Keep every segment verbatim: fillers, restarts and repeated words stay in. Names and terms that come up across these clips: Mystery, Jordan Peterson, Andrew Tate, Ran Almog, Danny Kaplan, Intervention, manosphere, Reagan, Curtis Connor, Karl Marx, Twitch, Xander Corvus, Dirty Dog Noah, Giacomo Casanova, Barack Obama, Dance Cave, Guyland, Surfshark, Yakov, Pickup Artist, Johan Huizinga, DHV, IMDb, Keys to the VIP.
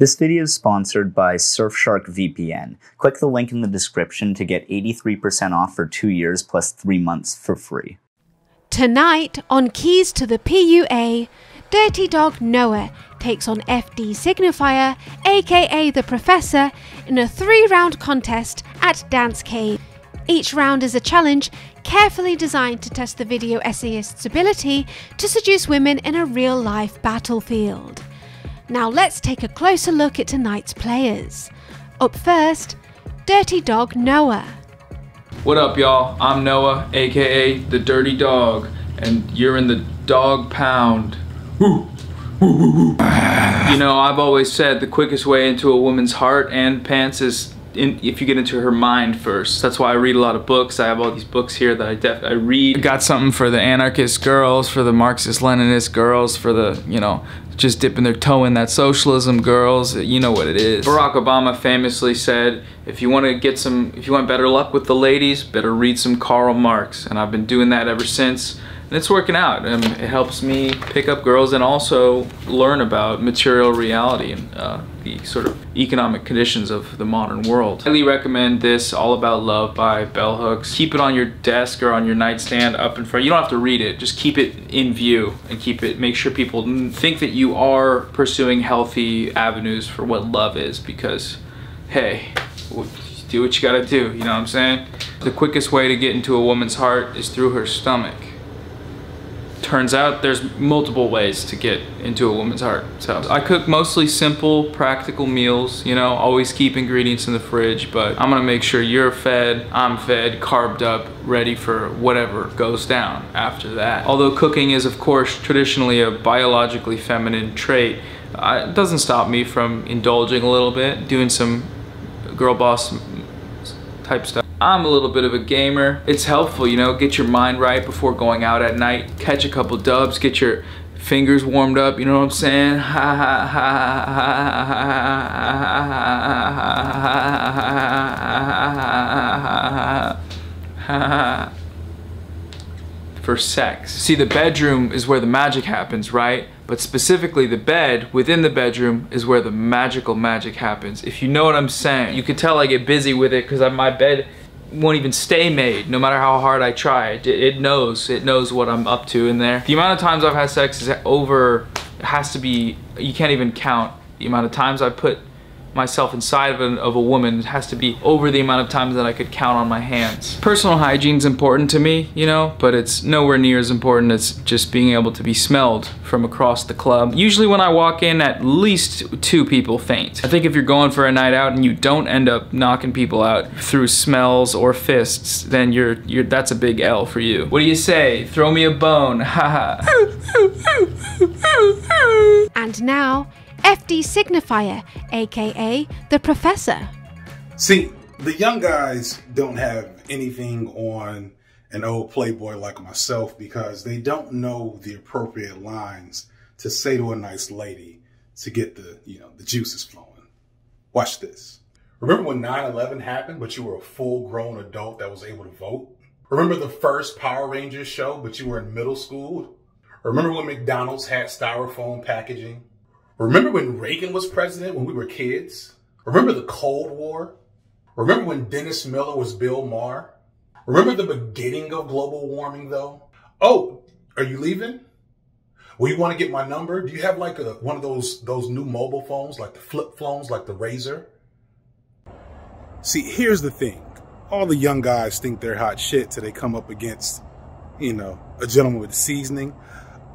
This video is sponsored by Surfshark V P N. Click the link in the description to get eighty-three percent off for two years plus three months for free. Tonight on Keys to the P U A, Dirty Dog Noah takes on F D Signifier, aka The Professor, in a three-round contest at Dance Cave. Each round is a challenge carefully designed to test the video essayist's ability to seduce women in a real-life battlefield. Now let's take a closer look at tonight's players. Up first, Dirty Dog Noah. What up, y'all? I'm Noah, aka the Dirty Dog, and you're in the dog pound. Woo. Woo, woo, woo. You know, I've always said the quickest way into a woman's heart and pants is In, if you get into her mind first. That's why I read a lot of books. I have all these books here that I def I read. I got something for the anarchist girls, for the Marxist-Leninist girls, for the, you know, just dipping their toe in that socialism girls. You know what it is. Barack Obama famously said, if you want to get some, if you want better luck with the ladies, better read some Karl Marx. And I've been doing that ever since. And it's working out. Um, it helps me pick up girls and also learn about material reality and uh, the sort of economic conditions of the modern world. I highly recommend this, All About Love by Bell Hooks. Keep it on your desk or on your nightstand up in front. You don't have to read it. Just keep it in view and keep it, make sure people think that you are pursuing healthy avenues for what love is, because, hey, do what you gotta do, you know what I'm saying? The quickest way to get into a woman's heart is through her stomach. Turns out there's multiple ways to get into a woman's heart. So I cook mostly simple, practical meals, you know, always keep ingredients in the fridge, but I'm gonna make sure you're fed, I'm fed, carved up, ready for whatever goes down after that. Although cooking is, of course, traditionally a biologically feminine trait, uh, it doesn't stop me from indulging a little bit, doing some girl boss type stuff. I'm a little bit of a gamer. It's helpful, you know, get your mind right before going out at night, catch a couple dubs, get your fingers warmed up, you know what I'm saying? Ha ha ha ha ha ha ha for sex. See, the bedroom is where the magic happens, right? But specifically the bed within the bedroom is where the magical magic happens. If you know what I'm saying, you could tell I get busy with it because my bed won't even stay made no matter how hard I try. It, it knows, it knows what I'm up to in there. The amount of times I've had sex is over, it has to be, you can't even count the amount of times I put myself inside of, an, of a woman. It has to be over the amount of times that I could count on my hands. Personal hygiene's important to me, you know, but it's nowhere near as important as just being able to be smelled from across the club. Usually when I walk in, at least two people faint. I think if you're going for a night out and you don't end up knocking people out through smells or fists, then you're, you're that's a big L for you. What do you say? Throw me a bone, haha. And now, F D Signifier, aka The Professor. See, the young guys don't have anything on an old playboy like myself because they don't know the appropriate lines to say to a nice lady to get the, you know, the juices flowing. Watch this. Remember when nine eleven happened, but you were a full-grown adult that was able to vote? Remember the first Power Rangers show, but you were in middle school? Remember when McDonald's had styrofoam packaging? Remember when Reagan was president when we were kids? Remember the Cold War? Remember when Dennis Miller was Bill Maher? Remember the beginning of global warming though? Oh, are you leaving? Well, you want to get my number? Do you have like a, one of those, those new mobile phones, like the flip phones, like the Razor? See, here's the thing. All the young guys think they're hot shit till they come up against, you know, a gentleman with seasoning.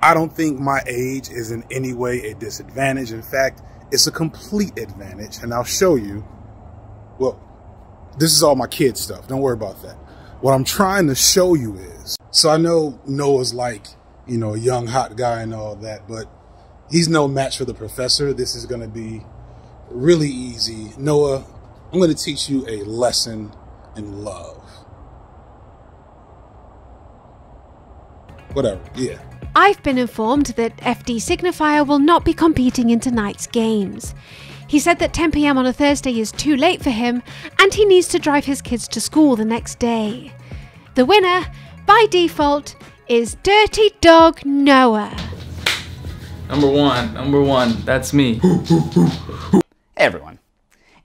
I don't think my age is in any way a disadvantage. In fact, it's a complete advantage. And I'll show you. Well, this is all my kid stuff. Don't worry about that. What I'm trying to show you is, so I know Noah's like, you know, a young, hot guy and all that, but he's no match for the professor. This is going to be really easy. Noah, I'm going to teach you a lesson in love. Whatever. Yeah. I've been informed that F D Signifier will not be competing in tonight's games. He said that ten p m on a Thursday is too late for him and he needs to drive his kids to school the next day. The winner, by default, is Dirty Dog Noah. Number one, number one, that's me. Hey everyone.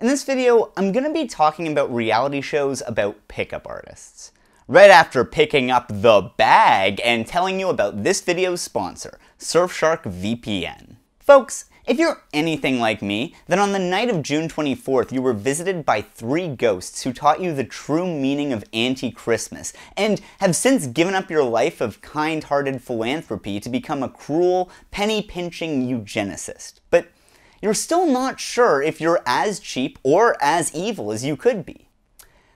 In this video, I'm going to be talking about reality shows about pickup artists. Right after picking up the bag and telling you about this video's sponsor, Surfshark V P N. Folks, if you're anything like me, then on the night of June twenty-fourth, you were visited by three ghosts who taught you the true meaning of anti-Christmas, and have since given up your life of kind-hearted philanthropy to become a cruel, penny-pinching eugenicist. But you're still not sure if you're as cheap or as evil as you could be.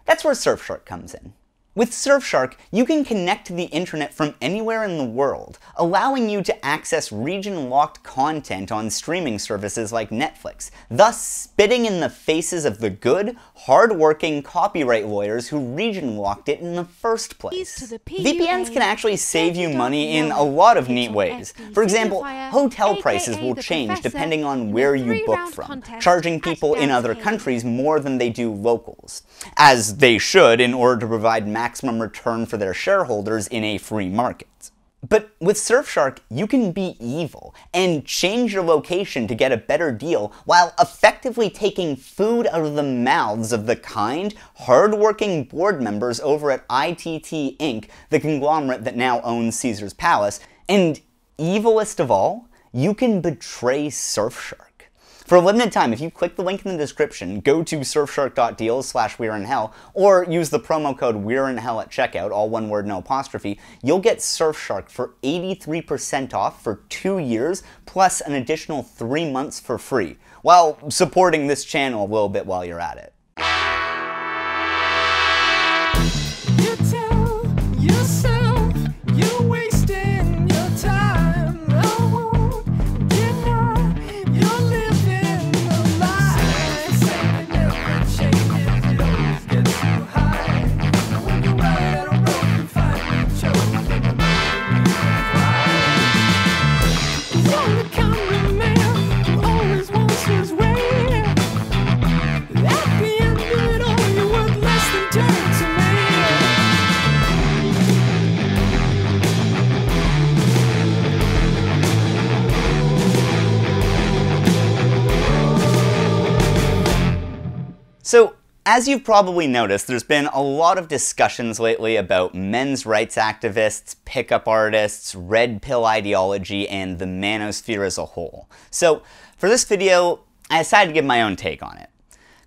That's where Surfshark comes in. With Surfshark, you can connect to the internet from anywhere in the world, allowing you to access region-locked content on streaming services like Netflix, thus spitting in the faces of the good, hard-working copyright lawyers who region-locked it in the first place. V P Ns can actually save you money in a lot of neat ways. For example, hotel prices will change depending on where you book from, charging people in other countries more than they do locals, as they should in order to provide maximum maximum return for their shareholders in a free market. But with Surfshark, you can be evil and change your location to get a better deal while effectively taking food out of the mouths of the kind, hard-working board members over at I T T Incorporated, the conglomerate that now owns Caesar's Palace, and evilest of all, you can betray Surfshark. For a limited time, if you click the link in the description, go to surfshark.deals slash weirdinhell, or use the promo code weirdinhell at checkout, all one word, no apostrophe, you'll get Surfshark for eighty-three percent off for two years, plus an additional three months for free, while supporting this channel a little bit while you're at it. So, as you've probably noticed, there's been a lot of discussions lately about men's rights activists, pickup artists, red pill ideology, and the manosphere as a whole. So, for this video, I decided to give my own take on it.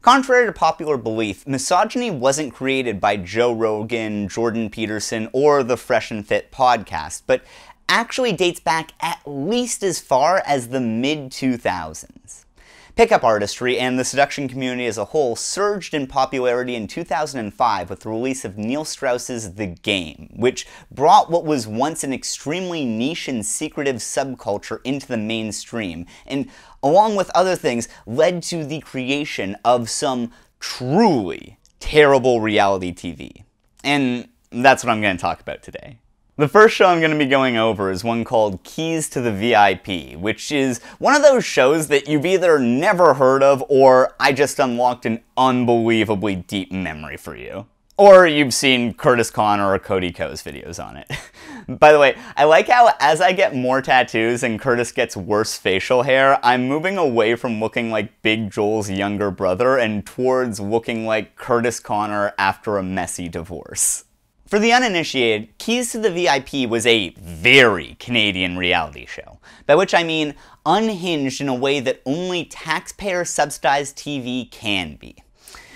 Contrary to popular belief, misogyny wasn't created by Joe Rogan, Jordan Peterson, or the Fresh and Fit podcast, but actually dates back at least as far as the mid two thousands. Pickup artistry and the seduction community as a whole surged in popularity in two thousand five with the release of Neil Strauss's The Game, which brought what was once an extremely niche and secretive subculture into the mainstream, and along with other things, led to the creation of some truly terrible reality T V. And that's what I'm going to talk about today. The first show I'm going to be going over is one called Keys to the V I P, which is one of those shows that you've either never heard of or I just unlocked an unbelievably deep memory for you. Or you've seen Curtis Connor or Cody Ko's videos on it. By the way, I like how as I get more tattoos and Curtis gets worse facial hair, I'm moving away from looking like Big Joel's younger brother and towards looking like Curtis Connor after a messy divorce. For the uninitiated, Keys to the V I P was a very Canadian reality show, by which I mean unhinged in a way that only taxpayer-subsidized T V can be.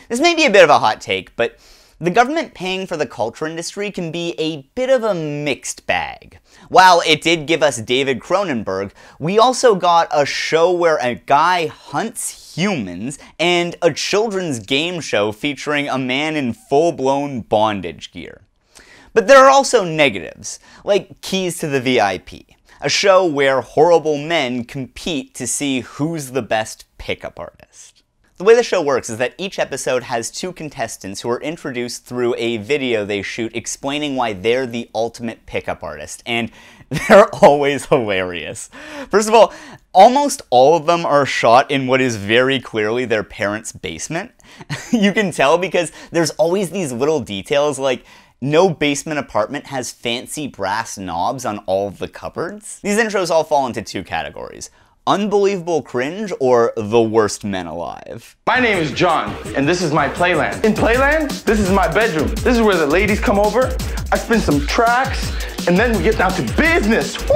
This may be a bit of a hot take, but the government paying for the culture industry can be a bit of a mixed bag. While it did give us David Cronenberg, we also got a show where a guy hunts humans and a children's game show featuring a man in full-blown bondage gear. But there are also negatives, like Keys to the V I P, a show where horrible men compete to see who's the best pickup artist. The way the show works is that each episode has two contestants who are introduced through a video they shoot explaining why they're the ultimate pickup artist, and they're always hilarious. First of all, almost all of them are shot in what is very clearly their parents' basement. You can tell because there's always these little details like, no basement apartment has fancy brass knobs on all of the cupboards. These intros all fall into two categories. unbelievable cringe, or the worst men alive. My name is John, and this is my playland. In playland, this is my bedroom. This is where the ladies come over, I spin some tracks, and then we get down to business. Woo!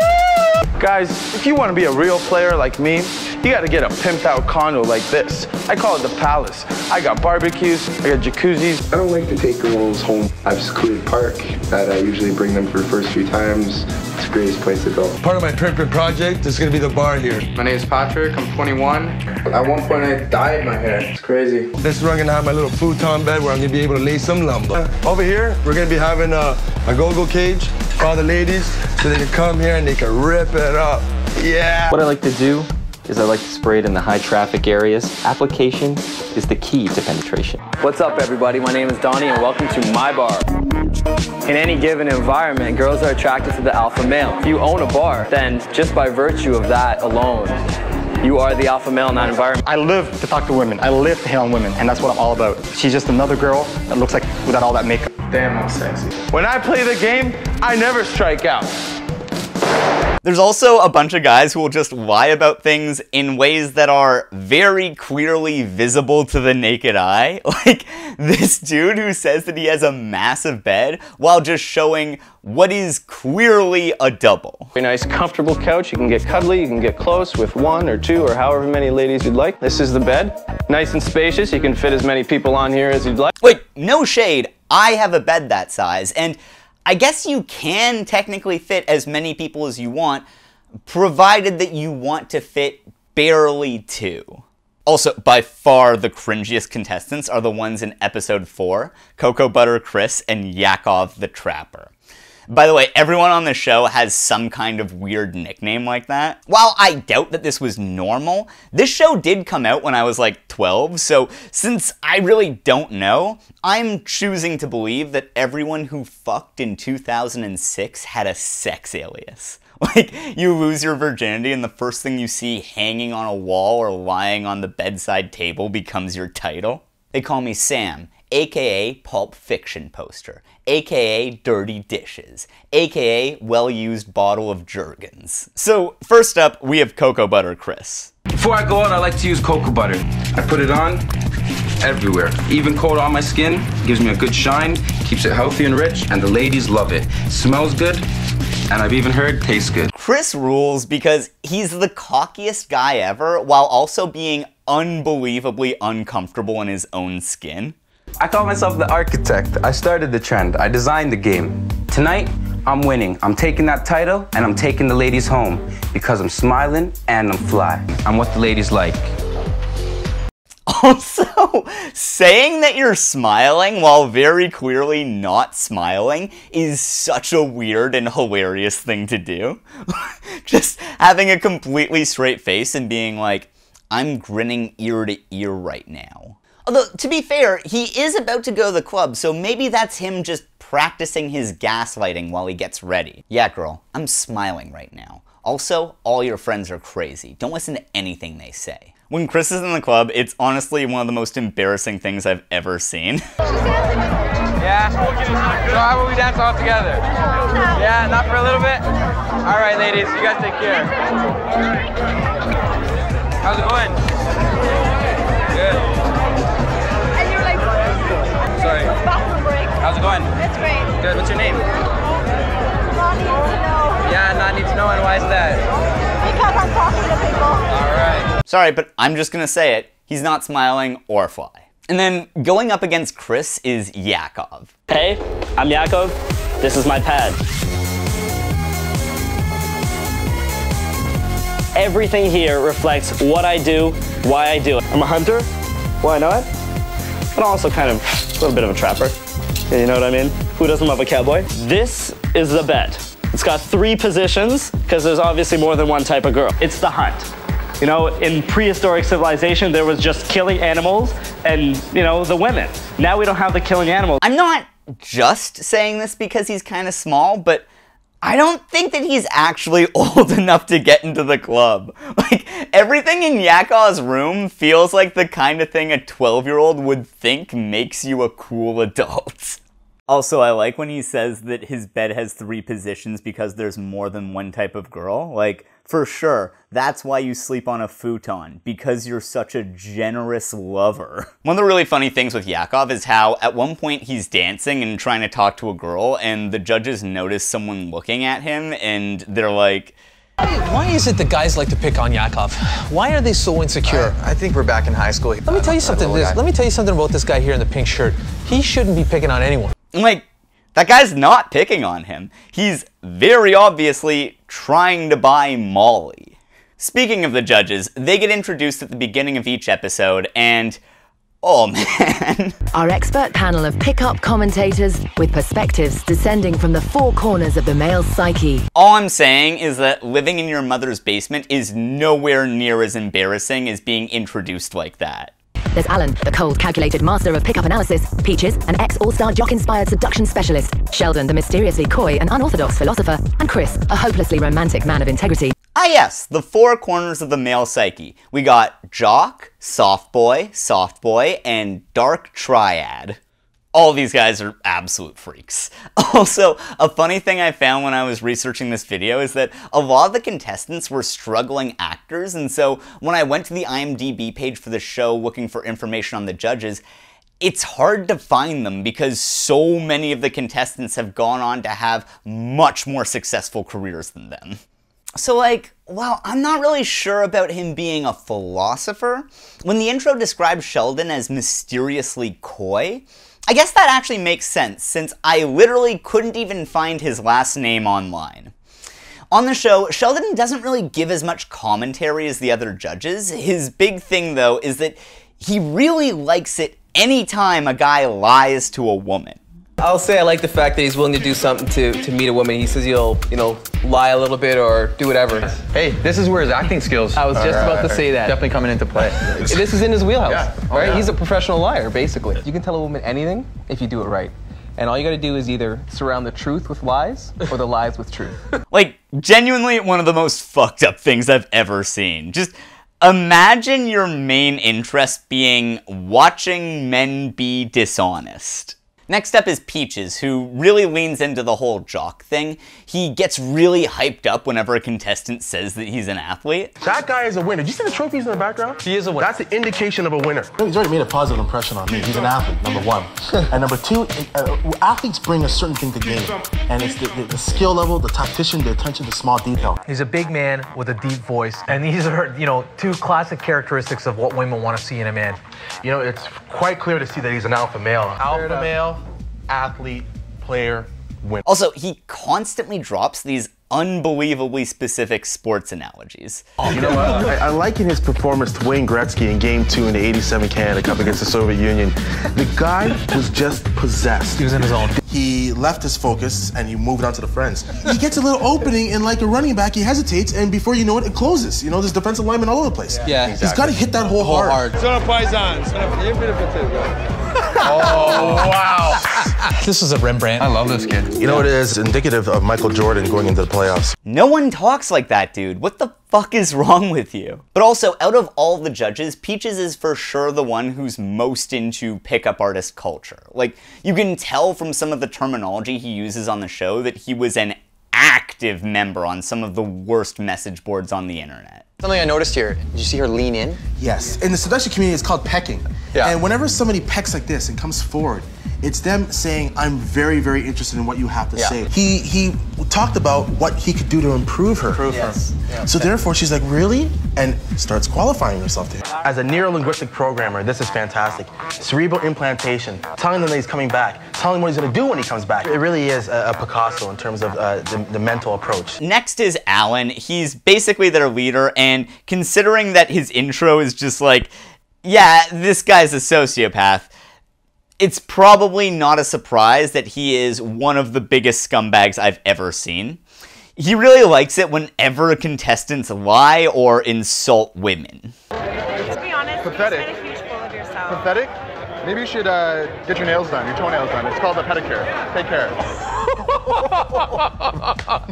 Guys, if you want to be a real player like me, you got to get a pimped out condo like this. I call it the Palace. I got barbecues, I got jacuzzis. I don't like to take girls home. I have a secluded park that I usually bring them for the first few times. It's the greatest place to go. Part of my pimping project is going to be the bar here. My name is Patrick, I'm twenty-one. At one point I dyed my hair. It's crazy. This is where I'm going to have my little futon bed where I'm going to be able to lay some lumber. Over here, we're going to be having a, a go-go cage for all the ladies so they can come here and they can rip it up. Yeah! What I like to do is I like to spray it in the high traffic areas. Application is the key to penetration. What's up everybody, my name is Donnie and welcome to my bar. In any given environment, girls are attracted to the alpha male. If you own a bar, then just by virtue of that alone, you are the alpha male in that environment. I live to talk to women, I live to hit on women, and that's what I'm all about. She's just another girl that looks like without all that makeup. Damn, I'm sexy. When I play the game, I never strike out. There's also a bunch of guys who will just lie about things in ways that are very clearly visible to the naked eye. Like this dude who says that he has a massive bed while just showing what is clearly a double. Very nice, comfortable couch. You can get cuddly, you can get close with one or two or however many ladies you'd like. This is the bed. Nice and spacious. You can fit as many people on here as you'd like. Wait, no shade. I have a bed that size, and I guess you can technically fit as many people as you want, provided that you want to fit barely two. Also, by far the cringiest contestants are the ones in episode four, Cocoa Butter Chris and Yakov the Trapper. By the way, everyone on the show has some kind of weird nickname like that. While I doubt that this was normal, this show did come out when I was like twelve, so since I really don't know, I'm choosing to believe that everyone who fucked in two thousand six had a sex alias. Like, you lose your virginity and the first thing you see hanging on a wall or lying on the bedside table becomes your title. They call me Sam, aka Pulp Fiction Poster, aka Dirty Dishes, aka Well-Used Bottle of Jergens. So first up, we have Cocoa Butter Chris. Before I go out, I like to use cocoa butter. I put it on everywhere. Even coat on my skin, gives me a good shine, keeps it healthy and rich, and the ladies love it. Smells good, and I've even heard tastes good. Chris rules because he's the cockiest guy ever while also being unbelievably uncomfortable in his own skin. I call myself the architect. I started the trend. I designed the game. Tonight, I'm winning. I'm taking that title and I'm taking the ladies home because I'm smiling and I'm fly. I'm what the ladies like. Also, saying that you're smiling while very clearly not smiling is such a weird and hilarious thing to do. Just having a completely straight face and being like, I'm grinning ear to ear right now. Although, to be fair, he is about to go to the club, so maybe that's him just practicing his gaslighting while he gets ready. Yeah, girl, I'm smiling right now. Also, all your friends are crazy. Don't listen to anything they say. When Chris is in the club, it's honestly one of the most embarrassing things I've ever seen. Yeah? So how about we dance all together? Yeah, not for a little bit? All right, ladies, you guys take care. How's it going? Good. How's it going? It's great. Good. What's your name? Not need to know. Yeah, not need to know, and why is that? Because I'm talking to people. All right. Sorry, but I'm just gonna say it. He's not smiling or fly. And then going up against Chris is Yakov. Hey, I'm Yakov. This is my pad. Everything here reflects what I do, why I do it. I'm a hunter. Why not? But also kind of a little bit of a trapper. You know what I mean? Who doesn't love a cowboy? This is the bed. It's got three positions because there's obviously more than one type of girl. It's the hunt. You know, in prehistoric civilization, there was just killing animals and, you know, the women. Now we don't have the killing animals. I'm not just saying this because he's kind of small, but I don't think that he's actually old enough to get into the club. Like, everything in Yakov's room feels like the kind of thing a twelve-year-old would think makes you a cool adult. Also, I like when he says that his bed has three positions because there's more than one type of girl. Like, for sure, that's why you sleep on a futon, because you're such a generous lover. One of the really funny things with Yakov is how at one point he's dancing and trying to talk to a girl, and the judges notice someone looking at him, and they're like, why is it that guys like to pick on Yakov? Why are they so insecure? I, I think we're back in high school. Let me tell you something, Liz. Let me tell you something about this guy here in the pink shirt. He shouldn't be picking on anyone. Like, that guy's not picking on him. He's very obviously trying to buy Molly. Speaking of the judges, they get introduced at the beginning of each episode, and oh man. Our expert panel of pickup commentators with perspectives descending from the four corners of the male psyche. All I'm saying is that living in your mother's basement is nowhere near as embarrassing as being introduced like that. There's Alan, the cold, calculated master of pickup analysis. Peaches, an ex-all-star jock-inspired seduction specialist. Sheldon, the mysteriously coy and unorthodox philosopher. And Chris, a hopelessly romantic man of integrity. Ah yes, the four corners of the male psyche. We got jock, soft boy, soft boy, and dark triad. All these guys are absolute freaks. Also, a funny thing I found when I was researching this video is that a lot of the contestants were struggling actors, and so when I went to the I M D B page for the show looking for information on the judges, it's hard to find them because so many of the contestants have gone on to have much more successful careers than them. So like, wow, I'm not really sure about him being a philosopher. When the intro describes Sheldon as mysteriously coy, I guess that actually makes sense, since I literally couldn't even find his last name online. On the show, Sheldon doesn't really give as much commentary as the other judges. His big thing, though, is that he really likes it anytime a guy lies to a woman. I'll say I like the fact that he's willing to do something to, to meet a woman. He says he'll, you know, lie a little bit or do whatever. Hey, this is where his acting skills I was just about to say that. Definitely coming into play. This is in his wheelhouse, yeah. Oh, right? Yeah. He's a professional liar, basically. You can tell a woman anything if you do it right. And all you gotta do is either surround the truth with lies or the lies with truth. Like, genuinely one of the most fucked up things I've ever seen. Just imagine your main interest being watching men be dishonest. Next up is Peaches, who really leans into the whole jock thing. He gets really hyped up whenever a contestant says that he's an athlete. That guy is a winner. Did you see the trophies in the background? He is a winner. That's the indication of a winner. He's already made a positive impression on me. He's an athlete, number one. And number two, uh, athletes bring a certain thing to game. And it's the, the, the skill level, the tactician, the attention to small detail. He's a big man with a deep voice. And these are, you know, two classic characteristics of what women want to see in a man. You know, it's quite clear to see that he's an alpha male. Alpha male. Athlete, player, winner. Also, he constantly drops these unbelievably specific sports analogies. Oh, you know what? I, I liken his performance to Wayne Gretzky in game two in the eighty-seven Canada Cup against the Soviet Union. The guy was just possessed. He was in his own. He left his focus and he moved on to the friends. He gets a little opening and like a running back, he hesitates and before you know it, it closes. You know, there's defensive linemen all over the place. Yeah, yeah exactly. He's got to hit that hole hard. hard. Son of Paisan. Son of Paisan. Oh, wow. This is a Rembrandt. I love this kid. You know what it is? Indicative of Michael Jordan going into the playoffs. No one talks like that, dude. What the fuck is wrong with you? But also, out of all the judges, Peaches is for sure the one who's most into pickup artist culture. Like, you can tell from some of the terminology he uses on the show that he was an active member on some of the worst message boards on the internet. Something I noticed here, did you see her lean in? Yes, in the seduction community it's called pecking. Yeah. And whenever somebody pecks like this and comes forward, it's them saying, I'm very, very interested in what you have to yeah. say. He he talked about what he could do to improve her. Improve yes. her. Yeah. So therefore she's like, really? And starts qualifying herself to him. As a neuro-linguistic programmer, this is fantastic. Cerebral implantation, telling them that he's coming back, telling him what he's gonna do when he comes back. It really is a, a Picasso in terms of uh, the, the mental approach. Next is Alan. He's basically their leader, and And considering that his intro is just like, yeah, this guy's a sociopath, it's probably not a surprise that he is one of the biggest scumbags I've ever seen. He really likes it whenever contestants lie or insult women. To be honest, pathetic. You just made a huge fool of yourself. Pathetic? Maybe you should uh, get your nails done, your toenails done. It's called a pedicure. Take care.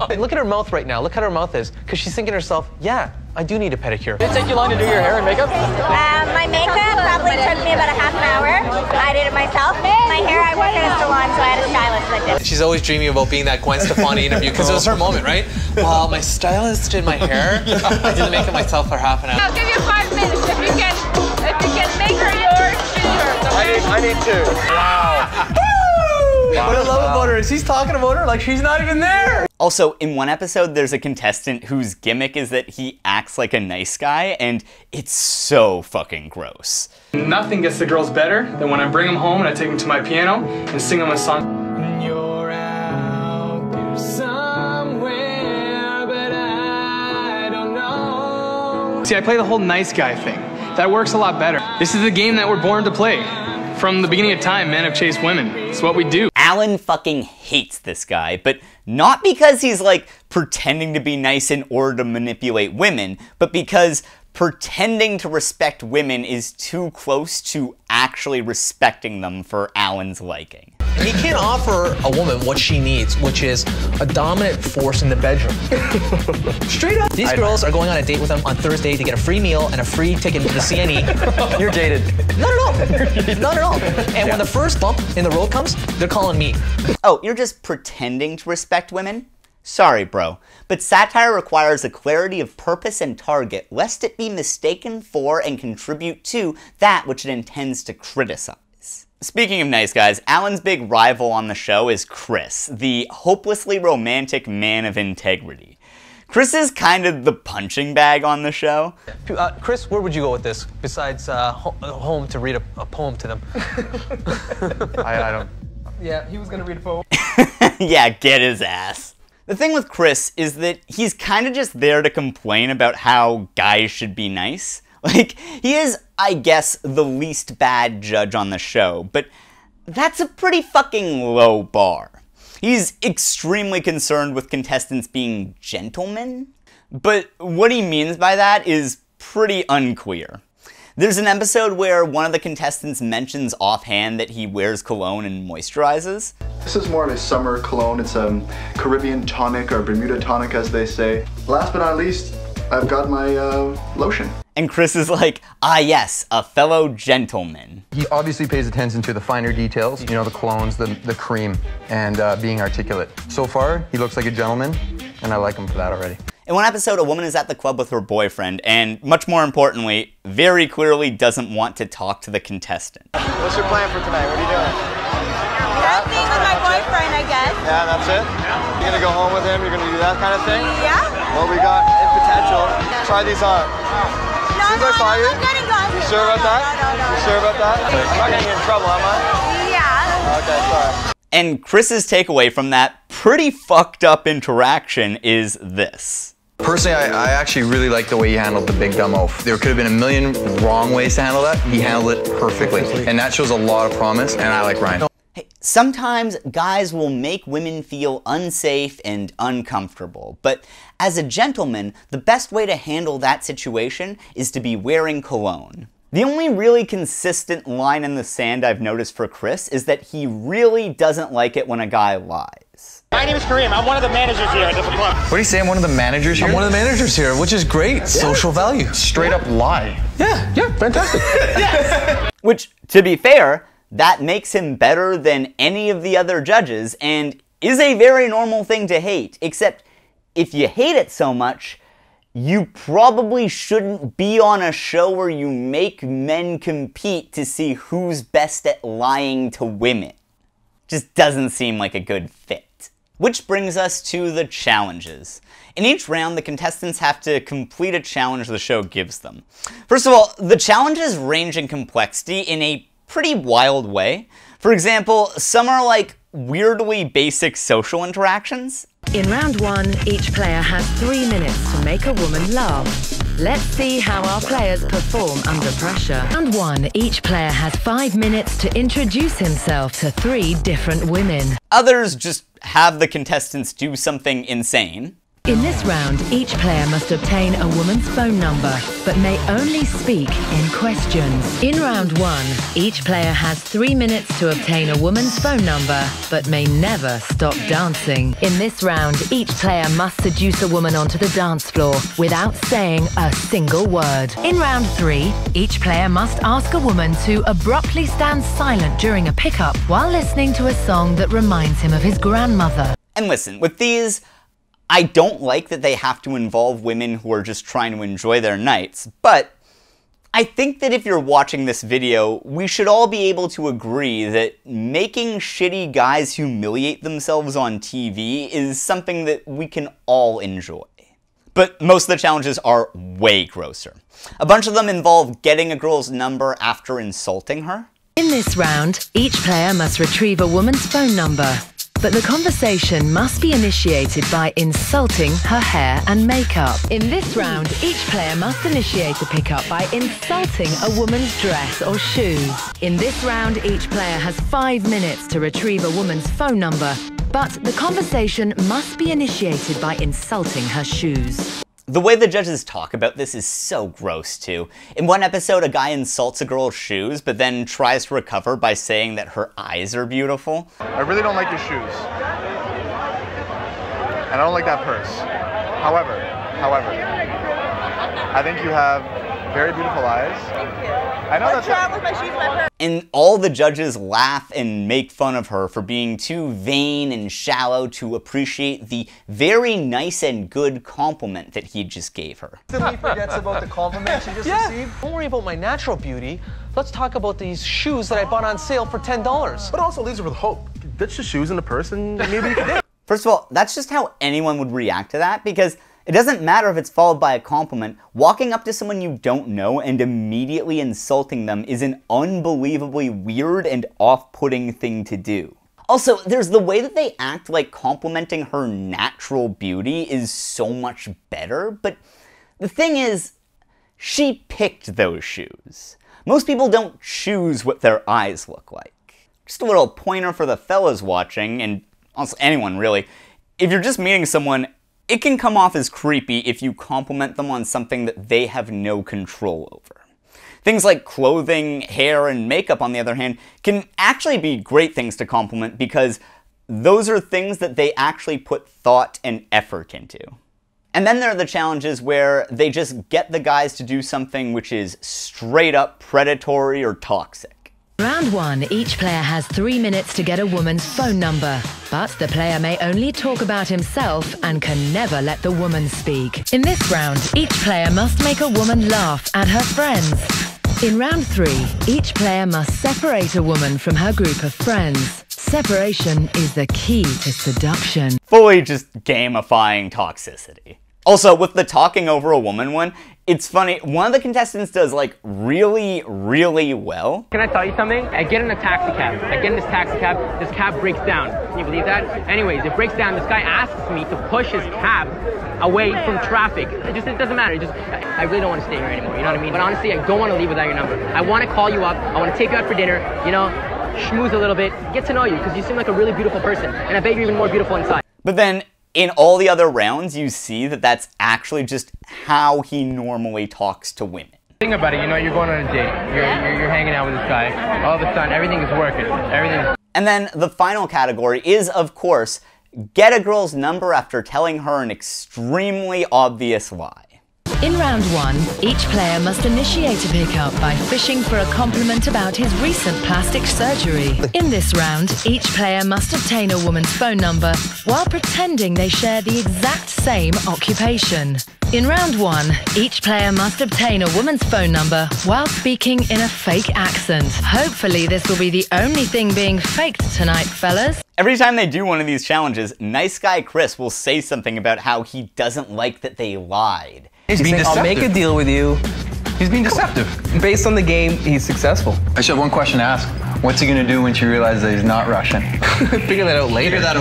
Hey, look at her mouth right now. Look how her mouth is. Because she's thinking to herself, yeah, I do need a pedicure. Did it take you long to do your hair and makeup? Um, my makeup probably took me about a half an hour. I did it myself. My my hair, I work at a salon, so I had a stylist that did. She's always dreaming about being that Gwen Stefani interview, because it was her moment, right? Well, my stylist did my hair. I didn't make it myself for half an hour. I'll give you five minutes. If you can, if you can make her yours, she's yours. Okay? I need, I need two. Wow. Wow. What I love about her is he's talking about her like she's not even there. Also, in one episode, there's a contestant whose gimmick is that he acts like a nice guy, and it's so fucking gross. Nothing gets the girls better than when I bring them home and I take them to my piano and sing them a song. And you're out there somewhere, but I don't know. See, I play the whole nice guy thing. That works a lot better. This is the game that we're born to play. From the beginning of time, men have chased women. It's what we do. Alan fucking hates this guy, but not because he's like pretending to be nice in order to manipulate women, but because pretending to respect women is too close to actually respecting them for Alan's liking. He can't offer a woman what she needs, which is a dominant force in the bedroom. Straight up. These I girls know. are going on a date with him on Thursday to get a free meal and a free ticket to the C N E. You're dated. Not at all. Not at all. And yeah. when the first bump in the road comes, they're calling me. Oh, you're just pretending to respect women? Sorry, bro. But satire requires a clarity of purpose and target, lest it be mistaken for and contribute to that which it intends to criticize. Speaking of nice guys, Alan's big rival on the show is Chris, the hopelessly romantic man of integrity. Chris is kind of the punching bag on the show. Uh, Chris, where would you go with this, besides uh, ho home to read a, a poem to them? I, I don't... Yeah, he was gonna read a poem. Yeah, get his ass. The thing with Chris is that he's kind of just there to complain about how guys should be nice. Like, he is, I guess, the least bad judge on the show, but that's a pretty fucking low bar. He's extremely concerned with contestants being gentlemen, but what he means by that is pretty unclear. There's an episode where one of the contestants mentions offhand that he wears cologne and moisturizes. This is more of a summer cologne. It's a um, Caribbean tonic, or Bermuda tonic, as they say. Last but not least, I've got my uh, lotion. And Chris is like, ah yes, a fellow gentleman. He obviously pays attention to the finer details, you know, the colognes, the, the cream, and uh, being articulate. So far, he looks like a gentleman, and I like him for that already. In one episode, a woman is at the club with her boyfriend, and much more importantly, very clearly doesn't want to talk to the contestant. What's your plan for tonight? What are you doing? I'm being with my boyfriend, I guess. Yeah, that's it? Yeah. You're gonna go home with him, you're gonna do that kind of thing? Yeah. Well, we got potential. Try these on. No, no, I you? I'm getting gone. You sure about that? No, no, no, no. You sure about that? I'm not gonna get in trouble, am I? Yeah. Okay, sorry. And Chris's takeaway from that pretty fucked up interaction is this. Personally, I, I actually really like the way he handled the big dumb oaf. There could have been a million wrong ways to handle that. He handled it perfectly. And that shows a lot of promise, and I like Ryan. Hey, sometimes guys will make women feel unsafe and uncomfortable, but as a gentleman, the best way to handle that situation is to be wearing cologne. The only really consistent line in the sand I've noticed for Chris is that he really doesn't like it when a guy lies. My name is Kareem. I'm one of the managers here at the club. What do you say? I'm one of the managers here? I'm one of the managers here, which is great. Yeah. Social value. Straight up lie. Yeah, yeah, fantastic. Yes. Which, to be fair, that makes him better than any of the other judges, and is a very normal thing to hate, except if you hate it so much, you probably shouldn't be on a show where you make men compete to see who's best at lying to women. Just doesn't seem like a good fit. Which brings us to the challenges. In each round, the contestants have to complete a challenge the show gives them. First of all, the challenges range in complexity in a pretty wild way. For example, some are like weirdly basic social interactions. In round one, each player has three minutes to make a woman laugh. Let's see how our players perform under pressure. Round one, each player has five minutes to introduce himself to three different women. Others just have the contestants do something insane. In this round, each player must obtain a woman's phone number, but may only speak in questions. In round one, each player has three minutes to obtain a woman's phone number, but may never stop dancing. In this round, each player must seduce a woman onto the dance floor without saying a single word. In round three, each player must ask a woman to abruptly stand silent during a pickup while listening to a song that reminds him of his grandmother. And listen, with these, I don't like that they have to involve women who are just trying to enjoy their nights, but I think that if you're watching this video, we should all be able to agree that making shitty guys humiliate themselves on T V is something that we can all enjoy. But most of the challenges are way grosser. A bunch of them involve getting a girl's number after insulting her. In this round, each player must retrieve a woman's phone number, but the conversation must be initiated by insulting her hair and makeup. In this round, each player must initiate a pickup by insulting a woman's dress or shoes. In this round, each player has five minutes to retrieve a woman's phone number, but the conversation must be initiated by insulting her shoes. The way the judges talk about this is so gross, too. In one episode, a guy insults a girl's shoes, but then tries to recover by saying that her eyes are beautiful. I really don't like your shoes. And I don't like that purse. However, however, I think you have very beautiful eyes. Thank you. I know that's what... with my shoes and my purse. And all the judges laugh and make fun of her for being too vain and shallow to appreciate the very nice and good compliment that he just gave her. Instantly forgets about the compliment she just yeah. received. Don't worry about my natural beauty. Let's talk about these shoes that I bought on sale for ten dollars. But also leaves her with hope. Ditch the shoes in the purse and maybe you can date. First of all, that's just how anyone would react to that, because it doesn't matter if it's followed by a compliment. Walking up to someone you don't know and immediately insulting them is an unbelievably weird and off-putting thing to do. Also, there's the way that they act like complimenting her natural beauty is so much better, but the thing is, she picked those shoes. Most people don't choose what their eyes look like. Just a little pointer for the fellas watching, and also anyone really, if you're just meeting someone, it can come off as creepy if you compliment them on something that they have no control over. Things like clothing, hair, and makeup, on the other hand, can actually be great things to compliment because those are things that they actually put thought and effort into. And then there are the challenges where they just get the guys to do something which is straight up predatory or toxic. Round one, each player has three minutes to get a woman's phone number, but the player may only talk about himself and can never let the woman speak. In this round, each player must make a woman laugh at her friends. In round three, each player must separate a woman from her group of friends. Separation is the key to seduction. Fully just gamifying toxicity. Also, with the talking over a woman one, it's funny, one of the contestants does like really, really well. Can I tell you something? I get in a taxi cab. I get in this taxi cab. This cab breaks down. Can you believe that? Anyways, it breaks down. This guy asks me to push his cab away from traffic. It just, it doesn't matter. It just, I really don't want to stay here anymore. You know what I mean? But honestly, I don't want to leave without your number. I want to call you up. I want to take you out for dinner, you know, schmooze a little bit, get to know you, because you seem like a really beautiful person. And I bet you're even more beautiful inside. But then, in all the other rounds, you see that that's actually just how he normally talks to women. Think about it, you know, you're going on a date, you're, you're, you're hanging out with this guy, all of a sudden everything is working, everything is... And then the final category is, of course, get a girl's number after telling her an extremely obvious lie. In round one, each player must initiate a pickup by fishing for a compliment about his recent plastic surgery. In this round, each player must obtain a woman's phone number while pretending they share the exact same occupation. In round one, each player must obtain a woman's phone number while speaking in a fake accent. Hopefully this will be the only thing being faked tonight, fellas. Every time they do one of these challenges, nice guy Chris will say something about how he doesn't like that they lied. He's being deceptive. I'll make a deal with you. He's being deceptive. Based on the game, he's successful. I should have one question to ask. What's he gonna do when she realizes that he's not Russian? Figure that out later. Figure that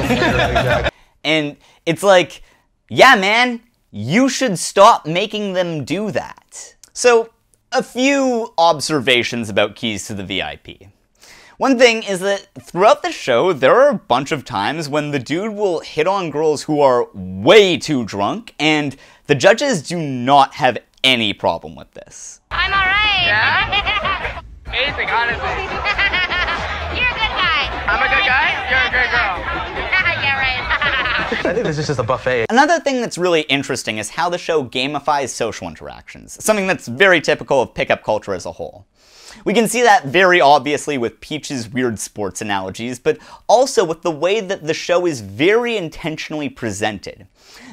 out later. And it's like, yeah, man, you should stop making them do that. So, a few observations about Keys to the V I P. One thing is that throughout the show, there are a bunch of times when the dude will hit on girls who are way too drunk, and the judges do not have any problem with this. I'm alright! Yeah? Amazing, honestly. You're a good guy. I'm a good guy? You're a good girl. Yeah, right. I think this is just a buffet. Another thing that's really interesting is how the show gamifies social interactions, something that's very typical of pickup culture as a whole. We can see that very obviously with Peach's weird sports analogies, but also with the way that the show is very intentionally presented.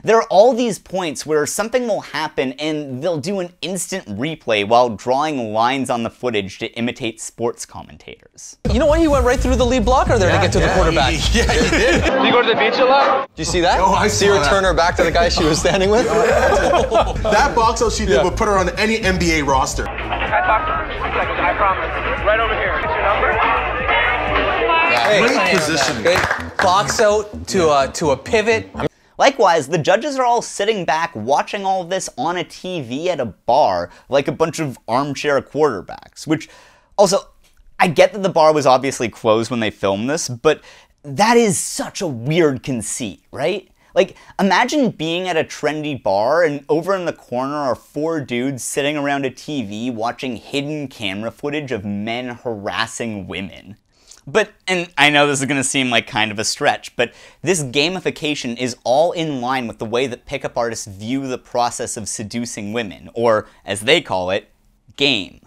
There are all these points where something will happen and they'll do an instant replay while drawing lines on the footage to imitate sports commentators. You know what? He went right through the lead blocker there yeah, to get to yeah, the quarterback. He, yeah, he did. Did you go to the beach a lot? Do you see that? Oh, I see her that. turn her back to the guy she was standing with. That box out she did yeah. would put her on any N B A roster. I talked for two seconds, I promise. Right over here. It's your number. Yeah, great position. Great box out to a, to a pivot. Likewise, the judges are all sitting back watching all of this on a T V at a bar, like a bunch of armchair quarterbacks, which also, I get that the bar was obviously closed when they filmed this, but that is such a weird conceit, right? Like, imagine being at a trendy bar and over in the corner are four dudes sitting around a T V watching hidden camera footage of men harassing women. But, and I know this is going to seem like kind of a stretch, but this gamification is all in line with the way that pickup artists view the process of seducing women, or as they call it, game.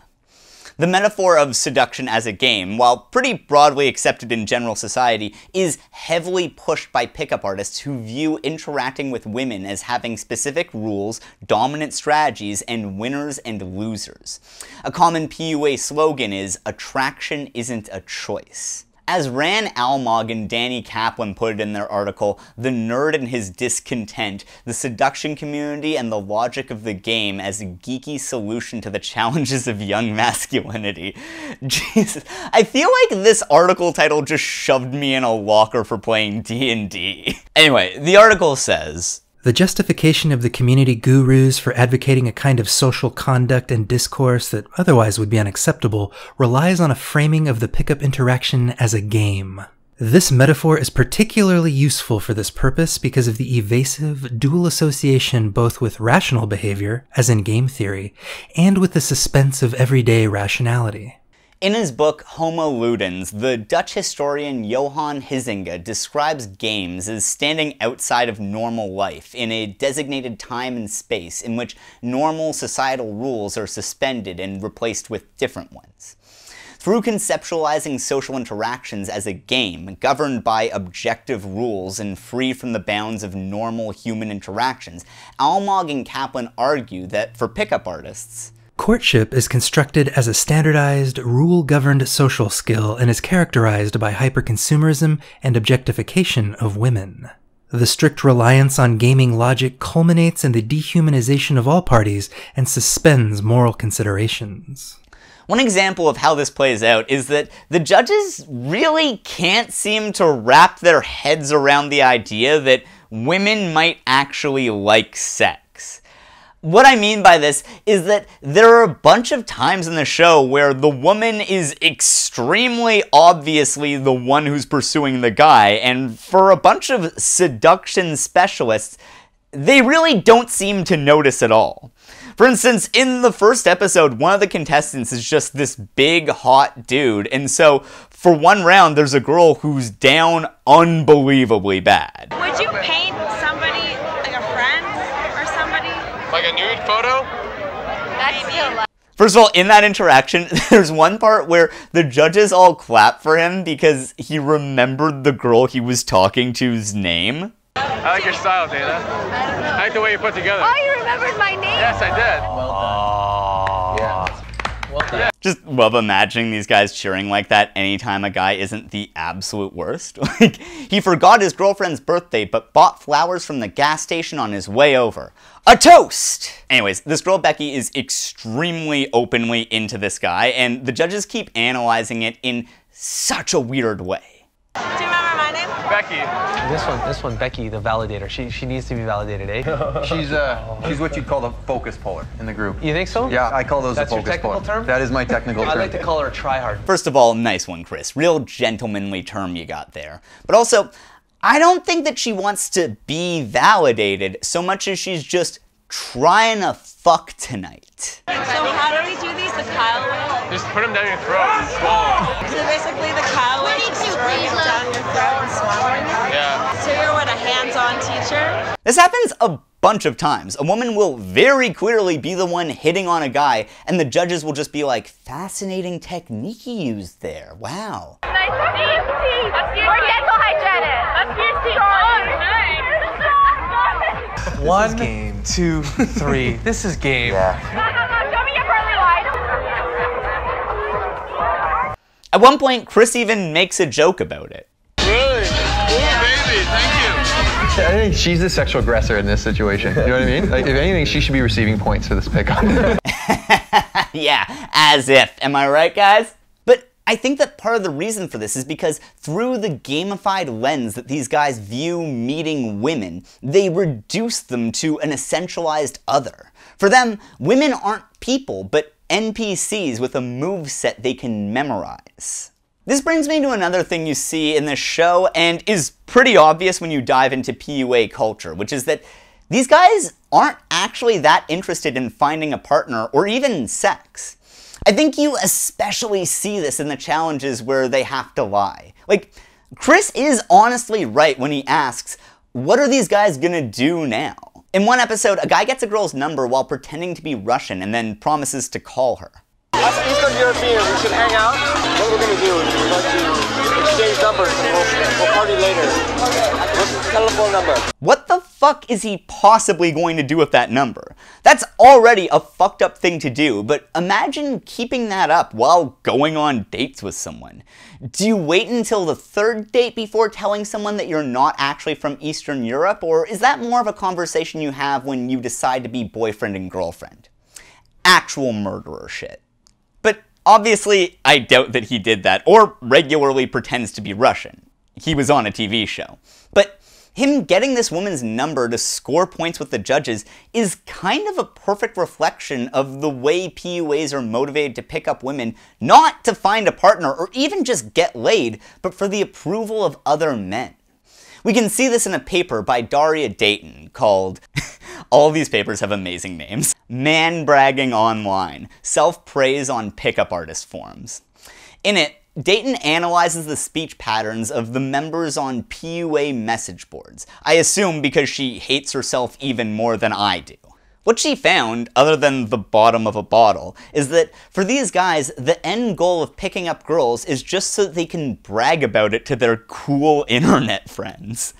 The metaphor of seduction as a game, while pretty broadly accepted in general society, is heavily pushed by pickup artists who view interacting with women as having specific rules, dominant strategies, and winners and losers. A common P U A slogan is, "Attraction isn't a choice." As Ran Almog and Danny Kaplan put it in their article, "The Nerd and His Discontent, the Seduction Community and the Logic of the Game as a Geeky Solution to the Challenges of Young Masculinity." Jesus, I feel like this article title just shoved me in a locker for playing D and D. Anyway, the article says, "The justification of the community gurus for advocating a kind of social conduct and discourse that otherwise would be unacceptable relies on a framing of the pickup interaction as a game. This metaphor is particularly useful for this purpose because of the evasive dual association both with rational behavior, as in game theory, and with the suspense of everyday rationality." In his book, Homo Ludens, the Dutch historian Johan Huizinga describes games as standing outside of normal life in a designated time and space in which normal societal rules are suspended and replaced with different ones. Through conceptualizing social interactions as a game, governed by objective rules and free from the bounds of normal human interactions, Almog and Kaplan argue that for pickup artists, courtship is constructed as a standardized, rule-governed social skill and is characterized by hyperconsumerism and objectification of women. The strict reliance on gaming logic culminates in the dehumanization of all parties and suspends moral considerations. One example of how this plays out is that the judges really can't seem to wrap their heads around the idea that women might actually like sex. What I mean by this is that there are a bunch of times in the show where the woman is extremely obviously the one who's pursuing the guy, and for a bunch of seduction specialists, they really don't seem to notice at all. For instance, in the first episode, one of the contestants is just this big, hot dude, and so for one round, there's a girl who's down unbelievably bad. Would you paint somebody like a nude photo? That's First of all, in that interaction, there's one part where the judges all clap for him because he remembered the girl he was talking to's name. I like your style, Dana. I don't know. I like the way you put together. Oh, you remembered my name? Yes, I did. Well done. Yeah. Well done. Just love imagining these guys cheering like that anytime a guy isn't the absolute worst. Like, he forgot his girlfriend's birthday but bought flowers from the gas station on his way over. A toast! Anyways, this girl Becky is extremely openly into this guy, and the judges keep analyzing it in such a weird way. Do you remember my name? Becky. This one, this one, Becky, the validator. She she needs to be validated, eh? She's uh, she's what you'd call the focus puller in the group. You think so? Yeah, I call those That's the focus your technical puller. Term? That is my technical term. I like to call her a tryhard. First of all, nice one, Chris. Real gentlemanly term you got there. But also, I don't think that she wants to be validated so much as she's just trying to fuck tonight. So how do we do these the Kyle way? Just put them down your throat and swallow. So basically the Kyle way is throwing them down your throat and swallowing them? Yeah. So you're what, a hands-on teacher? This happens a bunch of times. A woman will very clearly be the one hitting on a guy, and the judges will just be like, fascinating technique you used there, wow. Nice to see you. We're dental hygienists. Up here, see. Oh, nice. One, game. two, three. This is game. Yeah. At one point, Chris even makes a joke about it. Really? Oh, baby, thank you. I think she's the sexual aggressor in this situation. You know what I mean? Like, if anything, she should be receiving points for this pickup. Yeah, as if. Am I right, guys? But I think that part of the reason for this is because through the gamified lens that these guys view meeting women, they reduce them to an essentialized other. For them, women aren't people, but N P Cs with a moveset they can memorize. This brings me to another thing you see in this show and is pretty obvious when you dive into P U A culture, which is that these guys aren't actually that interested in finding a partner or even sex. I think you especially see this in the challenges where they have to lie. Like, Chris is honestly right when he asks, what are these guys gonna do now? In one episode, a guy gets a girl's number while pretending to be Russian and then promises to call her. As Eastern Europeans, we should hang out. What we're going to do is we're going to exchange numbers and we'll, we'll party later. What's the telephone number? What the fuck is he possibly going to do with that number? That's already a fucked up thing to do, but imagine keeping that up while going on dates with someone. Do you wait until the third date before telling someone that you're not actually from Eastern Europe, or is that more of a conversation you have when you decide to be boyfriend and girlfriend? Actual murderer shit. Obviously, I doubt that he did that, or regularly pretends to be Russian. He was on a T V show. But him getting this woman's number to score points with the judges is kind of a perfect reflection of the way P U As are motivated to pick up women, not to find a partner or even just get laid, but for the approval of other men. We can see this in a paper by Daria Dayton called, all these papers have amazing names, Man Bragging Online, Self-Praise on Pickup Artist Forums. In it, Dayton analyzes the speech patterns of the members on P U A message boards, I assume because she hates herself even more than I do. What she found, other than the bottom of a bottle, is that for these guys, the end goal of picking up girls is just so that they can brag about it to their cool internet friends.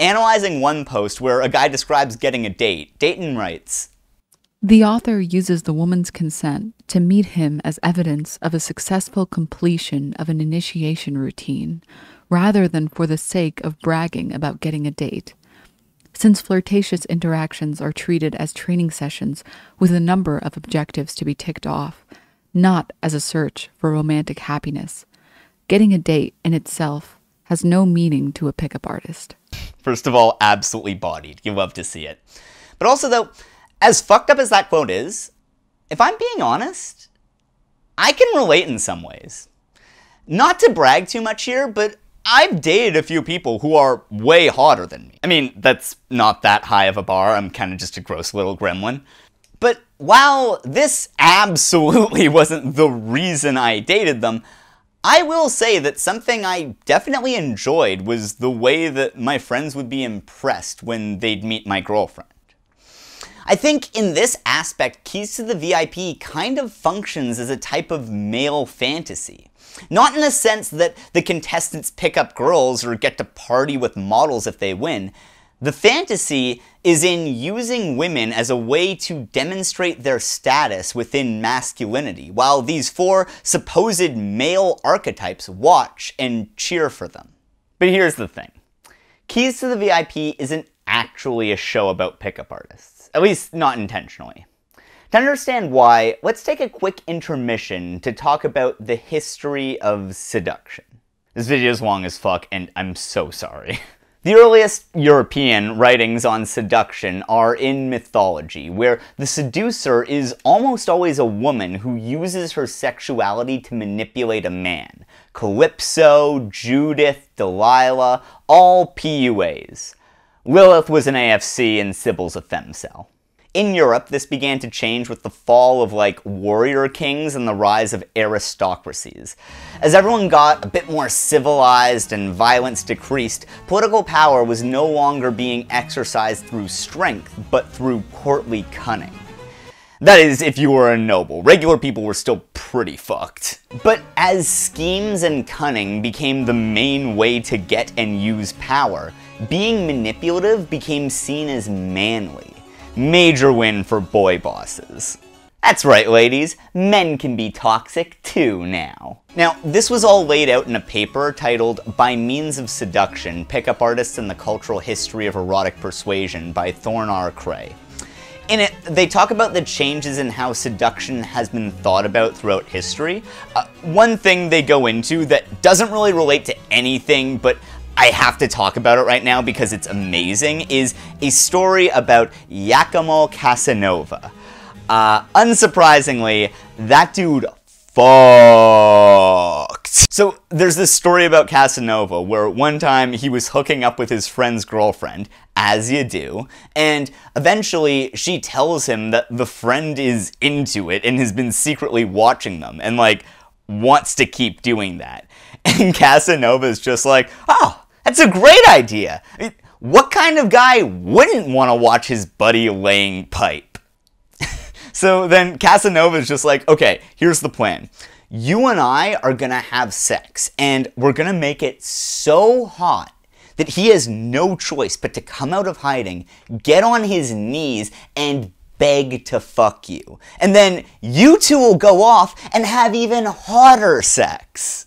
Analyzing one post where a guy describes getting a date, Dayton writes, the author uses the woman's consent to meet him as evidence of a successful completion of an initiation routine, rather than for the sake of bragging about getting a date. Since flirtatious interactions are treated as training sessions with a number of objectives to be ticked off, not as a search for romantic happiness, getting a date in itself has no meaning to a pickup artist. First of all, absolutely bodied. You love to see it. But also though, as fucked up as that quote is, if I'm being honest, I can relate in some ways. Not to brag too much here, but I've dated a few people who are way hotter than me. I mean, that's not that high of a bar, I'm kind of just a gross little gremlin. But while this absolutely wasn't the reason I dated them, I will say that something I definitely enjoyed was the way that my friends would be impressed when they'd meet my girlfriend. I think in this aspect, Keys to the V I P kind of functions as a type of male fantasy. Not in the sense that the contestants pick up girls or get to party with models if they win. The fantasy is in using women as a way to demonstrate their status within masculinity, while these four supposed male archetypes watch and cheer for them. But here's the thing. Keys to the V I P isn't actually a show about pickup artists, at least not intentionally. To understand why, let's take a quick intermission to talk about the history of seduction. This video is long as fuck, and I'm so sorry. The earliest European writings on seduction are in mythology, where the seducer is almost always a woman who uses her sexuality to manipulate a man. Calypso, Judith, Delilah, all P U As. Lilith was an A F C and Sybil's a femcel. In Europe, this began to change with the fall of, like, warrior kings and the rise of aristocracies. As everyone got a bit more civilized and violence decreased, political power was no longer being exercised through strength, but through courtly cunning. That is, if you were a noble. Regular people were still pretty fucked. But as schemes and cunning became the main way to get and use power, being manipulative became seen as manly. Major win for boy bosses. That's right, ladies, men can be toxic too now. Now, this was all laid out in a paper titled By Means of Seduction, Pickup Artists and the Cultural History of Erotic Persuasion by Thorne R. Cray. In it, they talk about the changes in how seduction has been thought about throughout history. Uh, one thing they go into that doesn't really relate to anything, but I have to talk about it right now because it's amazing, is a story about Giacomo Casanova. Uh, unsurprisingly, that dude fucked. So there's this story about Casanova where one time he was hooking up with his friend's girlfriend, as you do, and eventually she tells him that the friend is into it and has been secretly watching them and, like, wants to keep doing that. And Casanova's just like, oh, that's a great idea. I mean, what kind of guy wouldn't want to watch his buddy laying pipe? So then Casanova's just like, okay, here's the plan. You and I are going to have sex, and we're going to make it so hot that he has no choice but to come out of hiding, get on his knees, and beg to fuck you. And then you two will go off and have even hotter sex.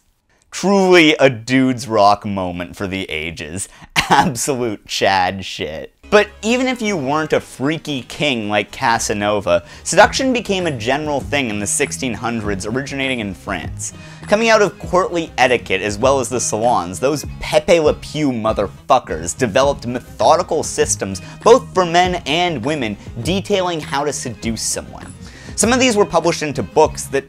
Truly a dude's rock moment for the ages. Absolute Chad shit. But even if you weren't a freaky king like Casanova, seduction became a general thing in the sixteen hundreds, originating in France. Coming out of courtly etiquette as well as the salons, those Pepe Le Pew motherfuckers developed methodical systems, both for men and women, detailing how to seduce someone. Some of these were published into books that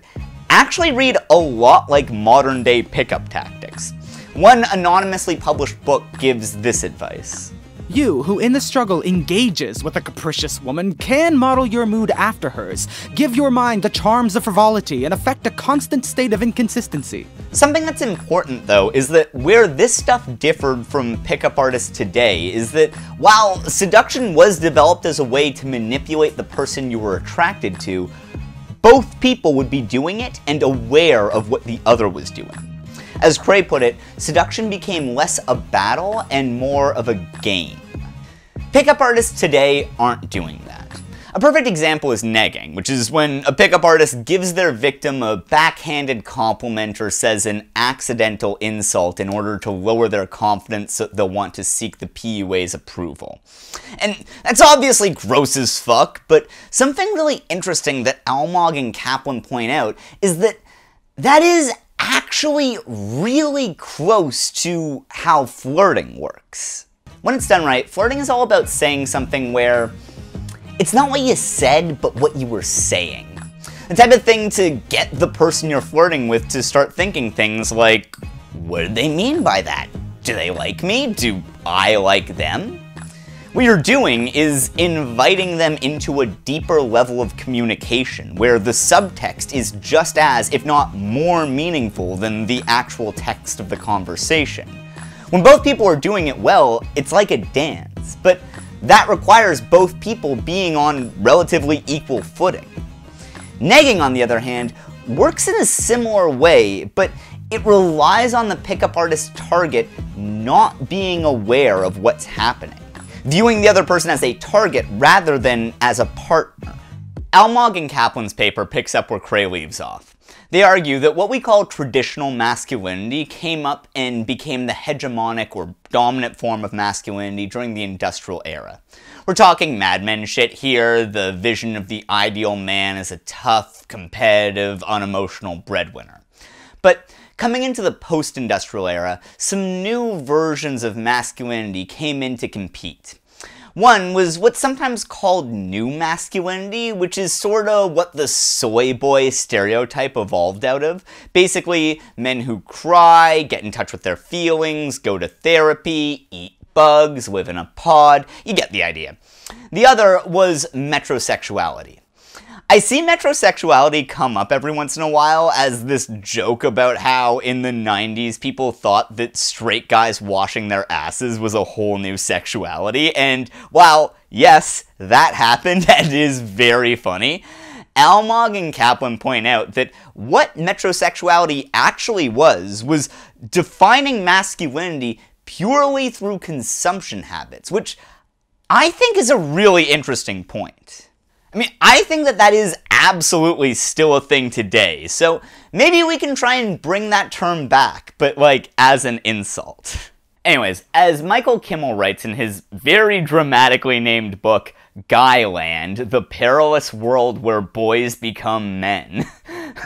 actually read a lot like modern-day pickup tactics. One anonymously published book gives this advice. You, who in the struggle engages with a capricious woman, can model your mood after hers. Give your mind the charms of frivolity and affect a constant state of inconsistency. Something that's important, though, is that where this stuff differed from pickup artists today is that while seduction was developed as a way to manipulate the person you were attracted to, both people would be doing it and aware of what the other was doing. As Cray put it, seduction became less a battle and more of a game. Pickup artists today aren't doing that. A perfect example is negging, which is when a pickup artist gives their victim a backhanded compliment or says an accidental insult in order to lower their confidence so they'll want to seek the P U A's approval. And that's obviously gross as fuck, but something really interesting that Almog and Kaplan point out is that that is actually really close to how flirting works. When it's done right, flirting is all about saying something where it's not what you said, but what you were saying. The type of thing to get the person you're flirting with to start thinking things like, what did they mean by that? Do they like me? Do I like them? What you're doing is inviting them into a deeper level of communication, where the subtext is just as, if not more meaningful than the actual text of the conversation. When both people are doing it well, it's like a dance, but that requires both people being on relatively equal footing. Negging, on the other hand, works in a similar way, but it relies on the pickup artist's target not being aware of what's happening, viewing the other person as a target rather than as a partner. Almog and Kaplan's paper picks up where Cray leaves off. They argue that what we call traditional masculinity came up and became the hegemonic or dominant form of masculinity during the Industrial Era. We're talking Mad Men shit here, the vision of the ideal man as a tough, competitive, unemotional breadwinner. But Coming into the post-industrial era, some new versions of masculinity came in to compete. One was what's sometimes called new masculinity, which is sort of what the soy boy stereotype evolved out of. Basically, men who cry, get in touch with their feelings, go to therapy, eat bugs, live in a pod, you get the idea. The other was metrosexuality. I see metrosexuality come up every once in a while as this joke about how in the nineties people thought that straight guys washing their asses was a whole new sexuality, and while, yes, that happened and is very funny, Almog and Kaplan point out that what metrosexuality actually was, was defining masculinity purely through consumption habits, which I think is a really interesting point. I mean, I think that that is absolutely still a thing today, so maybe we can try and bring that term back, but like, as an insult. Anyways, as Michael Kimmel writes in his very dramatically named book, Guyland, The Perilous World Where Boys Become Men,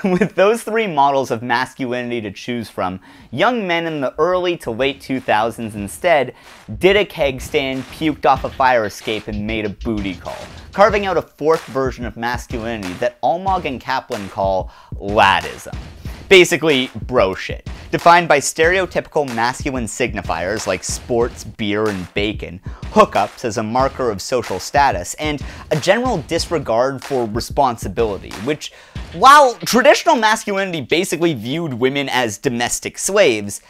with those three models of masculinity to choose from, young men in the early to late two thousands instead did a keg stand, puked off a fire escape, and made a booty call, carving out a fourth version of masculinity that Almog and Kaplan call ladism. Basically, bro shit, defined by stereotypical masculine signifiers like sports, beer, and bacon, hookups as a marker of social status, and a general disregard for responsibility, which, while traditional masculinity basically viewed women as domestic slaves,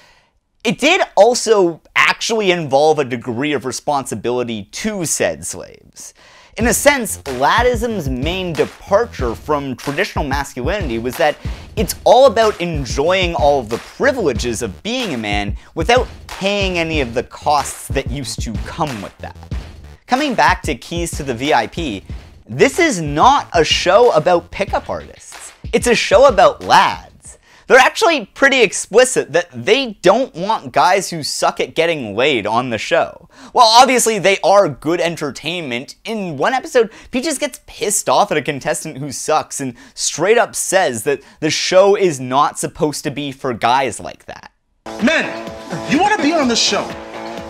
it did also actually involve a degree of responsibility to said slaves. In a sense, ladism's main departure from traditional masculinity was that it's all about enjoying all of the privileges of being a man without paying any of the costs that used to come with that. Coming back to Keys to the V I P, this is not a show about pickup artists. It's a show about lads. They're actually pretty explicit that they don't want guys who suck at getting laid on the show. While obviously they are good entertainment, in one episode, Peaches gets pissed off at a contestant who sucks and straight up says that the show is not supposed to be for guys like that. Men, you want to be on this show,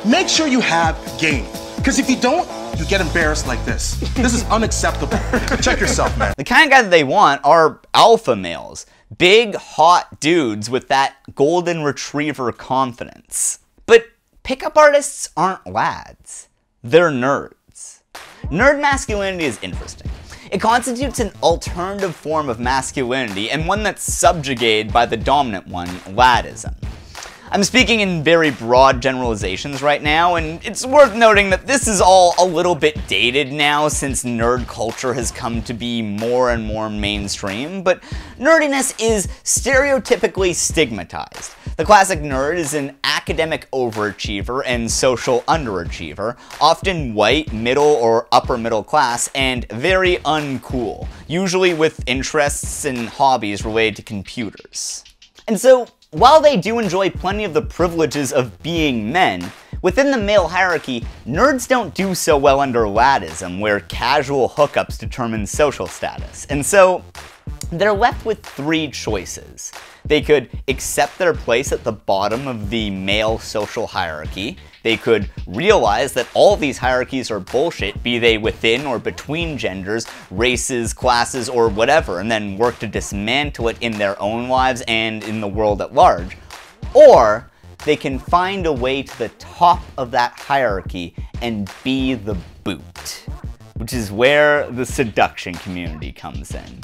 make sure you have game. Because if you don't, you get embarrassed like this. This is unacceptable. Check yourself, man. The kind of guy that they want are alpha males. Big, hot dudes with that golden retriever confidence. But pickup artists aren't lads, they're nerds. Nerd masculinity is interesting. It constitutes an alternative form of masculinity and one that's subjugated by the dominant one, ladism. I'm speaking in very broad generalizations right now, and it's worth noting that this is all a little bit dated now since nerd culture has come to be more and more mainstream, but nerdiness is stereotypically stigmatized. The classic nerd is an academic overachiever and social underachiever, often white, middle, or upper middle class, and very uncool, usually with interests and hobbies related to computers. And so, while they do enjoy plenty of the privileges of being men, within the male hierarchy, nerds don't do so well under ladism, where casual hookups determine social status. And so, they're left with three choices. They could accept their place at the bottom of the male social hierarchy. They could realize that all these hierarchies are bullshit, be they within or between genders, races, classes, or whatever, and then work to dismantle it in their own lives and in the world at large. Or they can find a way to the top of that hierarchy and be the boot, which is where the seduction community comes in.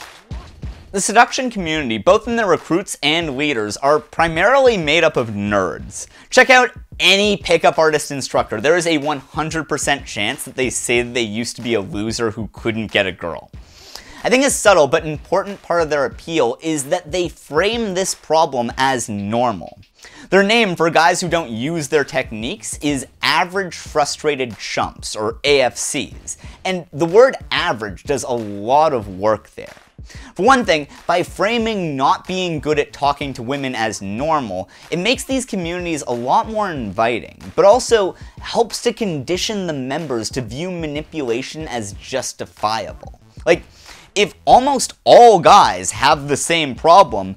The seduction community, both in their recruits and leaders, are primarily made up of nerds. Check out any pickup artist instructor. There is a one hundred percent chance that they say that they used to be a loser who couldn't get a girl. I think a subtle but important part of their appeal is that they frame this problem as normal. Their name for guys who don't use their techniques is average frustrated chumps, or A F Cs, and the word average does a lot of work there. For one thing, by framing not being good at talking to women as normal, it makes these communities a lot more inviting, but also helps to condition the members to view manipulation as justifiable. Like, if almost all guys have the same problem,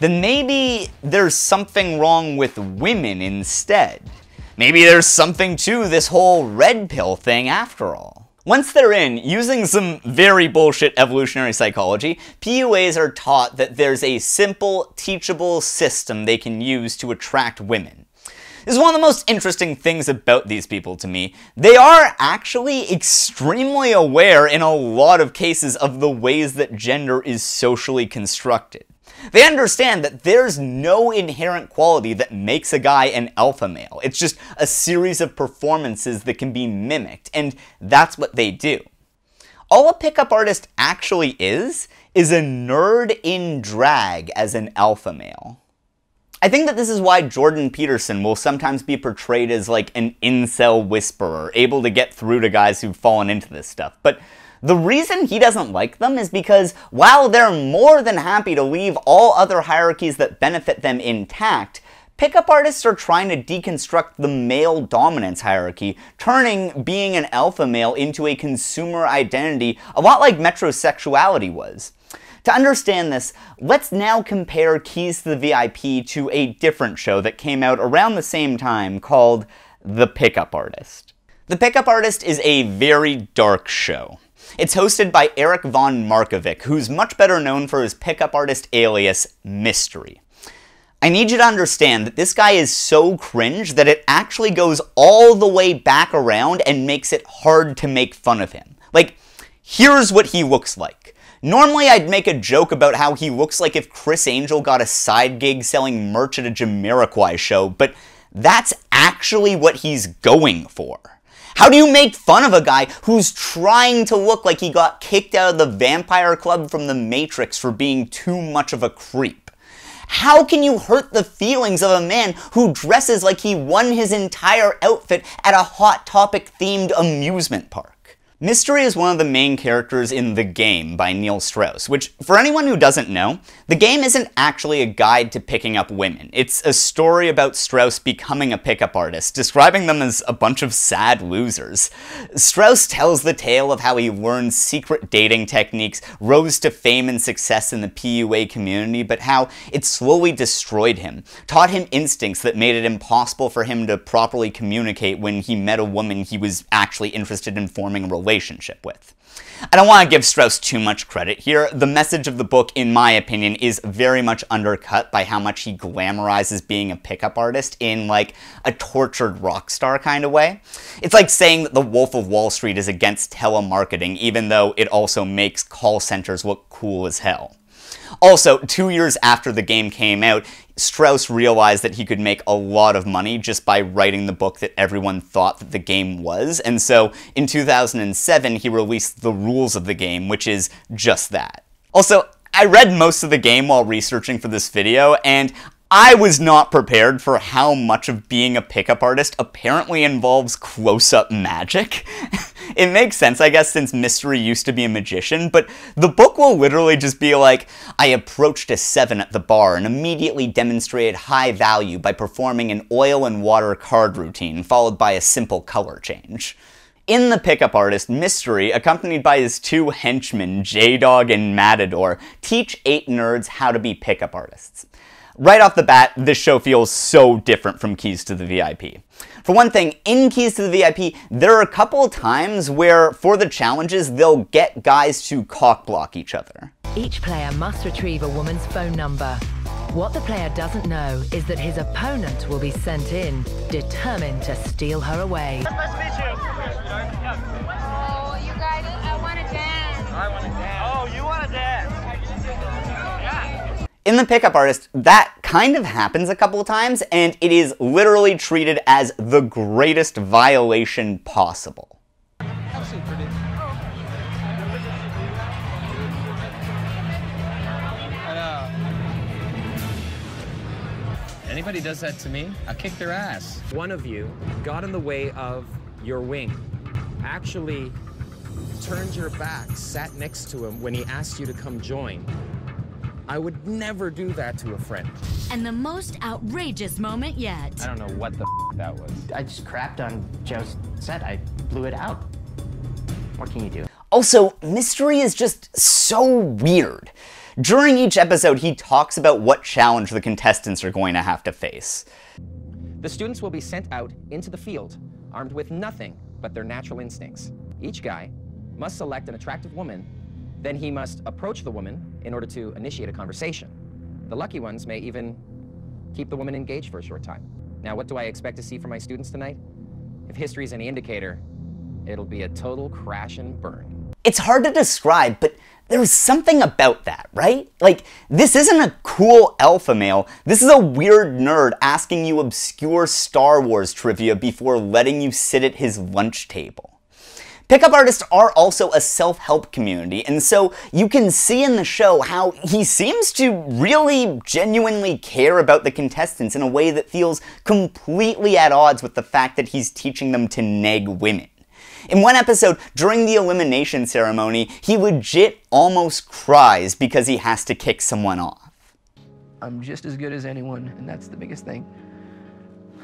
then maybe there's something wrong with women instead. Maybe there's something to this whole red pill thing after all. Once they're in, using some very bullshit evolutionary psychology, P U As are taught that there's a simple, teachable system they can use to attract women. This is one of the most interesting things about these people to me. They are actually extremely aware in a lot of cases of the ways that gender is socially constructed. They understand that there's no inherent quality that makes a guy an alpha male. It's just a series of performances that can be mimicked, and that's what they do. All a pickup artist actually is, is a nerd in drag as an alpha male. I think that this is why Jordan Peterson will sometimes be portrayed as like an incel whisperer, able to get through to guys who've fallen into this stuff. But the reason he doesn't like them is because while they're more than happy to leave all other hierarchies that benefit them intact, pickup artists are trying to deconstruct the male dominance hierarchy, turning being an alpha male into a consumer identity, a lot like metrosexuality was. To understand this, let's now compare Keys to the V I P to a different show that came out around the same time called The Pickup Artist. The Pickup Artist is a very dark show. It's hosted by Eric Von Markovic, who's much better known for his pickup artist alias, Mystery. I need you to understand that this guy is so cringe that it actually goes all the way back around and makes it hard to make fun of him. Like, here's what he looks like. Normally, I'd make a joke about how he looks like if Chris Angel got a side gig selling merch at a Jamiroquai show, but that's actually what he's going for. How do you make fun of a guy who's trying to look like he got kicked out of the vampire club from the Matrix for being too much of a creep? How can you hurt the feelings of a man who dresses like he won his entire outfit at a Hot Topic-themed amusement park? Mystery is one of the main characters in The Game by Neil Strauss, which, for anyone who doesn't know, The Game isn't actually a guide to picking up women. It's a story about Strauss becoming a pickup artist, describing them as a bunch of sad losers. Strauss tells the tale of how he learned secret dating techniques, rose to fame and success in the P U A community, but how it slowly destroyed him, taught him instincts that made it impossible for him to properly communicate when he met a woman he was actually interested in forming a relationship. relationship with. I don't want to give Strauss too much credit here. The message of the book, in my opinion, is very much undercut by how much he glamorizes being a pickup artist in, like, a tortured rock star kind of way. It's like saying that The Wolf of Wall Street is against telemarketing, even though it also makes call centers look cool as hell. Also, two years after The Game came out, Strauss realized that he could make a lot of money just by writing the book that everyone thought that The Game was, and so in two thousand seven he released The Rules of the Game, which is just that. Also, I read most of The Game while researching for this video, and I was not prepared for how much of being a pickup artist apparently involves close-up magic. It makes sense, I guess, since Mystery used to be a magician, but the book will literally just be like, I approached a seven at the bar and immediately demonstrated high value by performing an oil and water card routine, followed by a simple color change. In The Pickup Artist, Mystery, accompanied by his two henchmen, J-Dog and Matador, teach eight nerds how to be pickup artists. Right off the bat, this show feels so different from Keys to the V I P. For one thing, in Keys to the V I P, there are a couple of times where, for the challenges, they'll get guys to cockblock each other. Each player must retrieve a woman's phone number. What the player doesn't know is that his opponent will be sent in, determined to steal her away. Nice to meet you. Oh, you guys, I want to dance. I want to dance. Oh, you want to dance. In The Pickup Artist, that kind of happens a couple of times, and it is literally treated as the greatest violation possible. Anybody does that to me, I'll kick their ass. One of you got in the way of your wing. Actually, turned your back, sat next to him when he asked you to come join. I would never do that to a friend. And the most outrageous moment yet. I don't know what the f that was. I just crapped on Joe's set. I blew it out. What can you do? Also, Mystery is just so weird. During each episode, he talks about what challenge the contestants are going to have to face. The students will be sent out into the field, armed with nothing but their natural instincts. Each guy must select an attractive woman, then he must approach the woman in order to initiate a conversation. The lucky ones may even keep the woman engaged for a short time. Now, what do I expect to see from my students tonight? If history is any indicator, it'll be a total crash and burn. It's hard to describe, but there's something about that, right? Like, this isn't a cool alpha male. This is a weird nerd asking you obscure Star Wars trivia before letting you sit at his lunch table. Pickup artists are also a self-help community, and so you can see in the show how he seems to really genuinely care about the contestants in a way that feels completely at odds with the fact that he's teaching them to neg women. In one episode, during the elimination ceremony, he legit almost cries because he has to kick someone off. I'm just as good as anyone, and that's the biggest thing.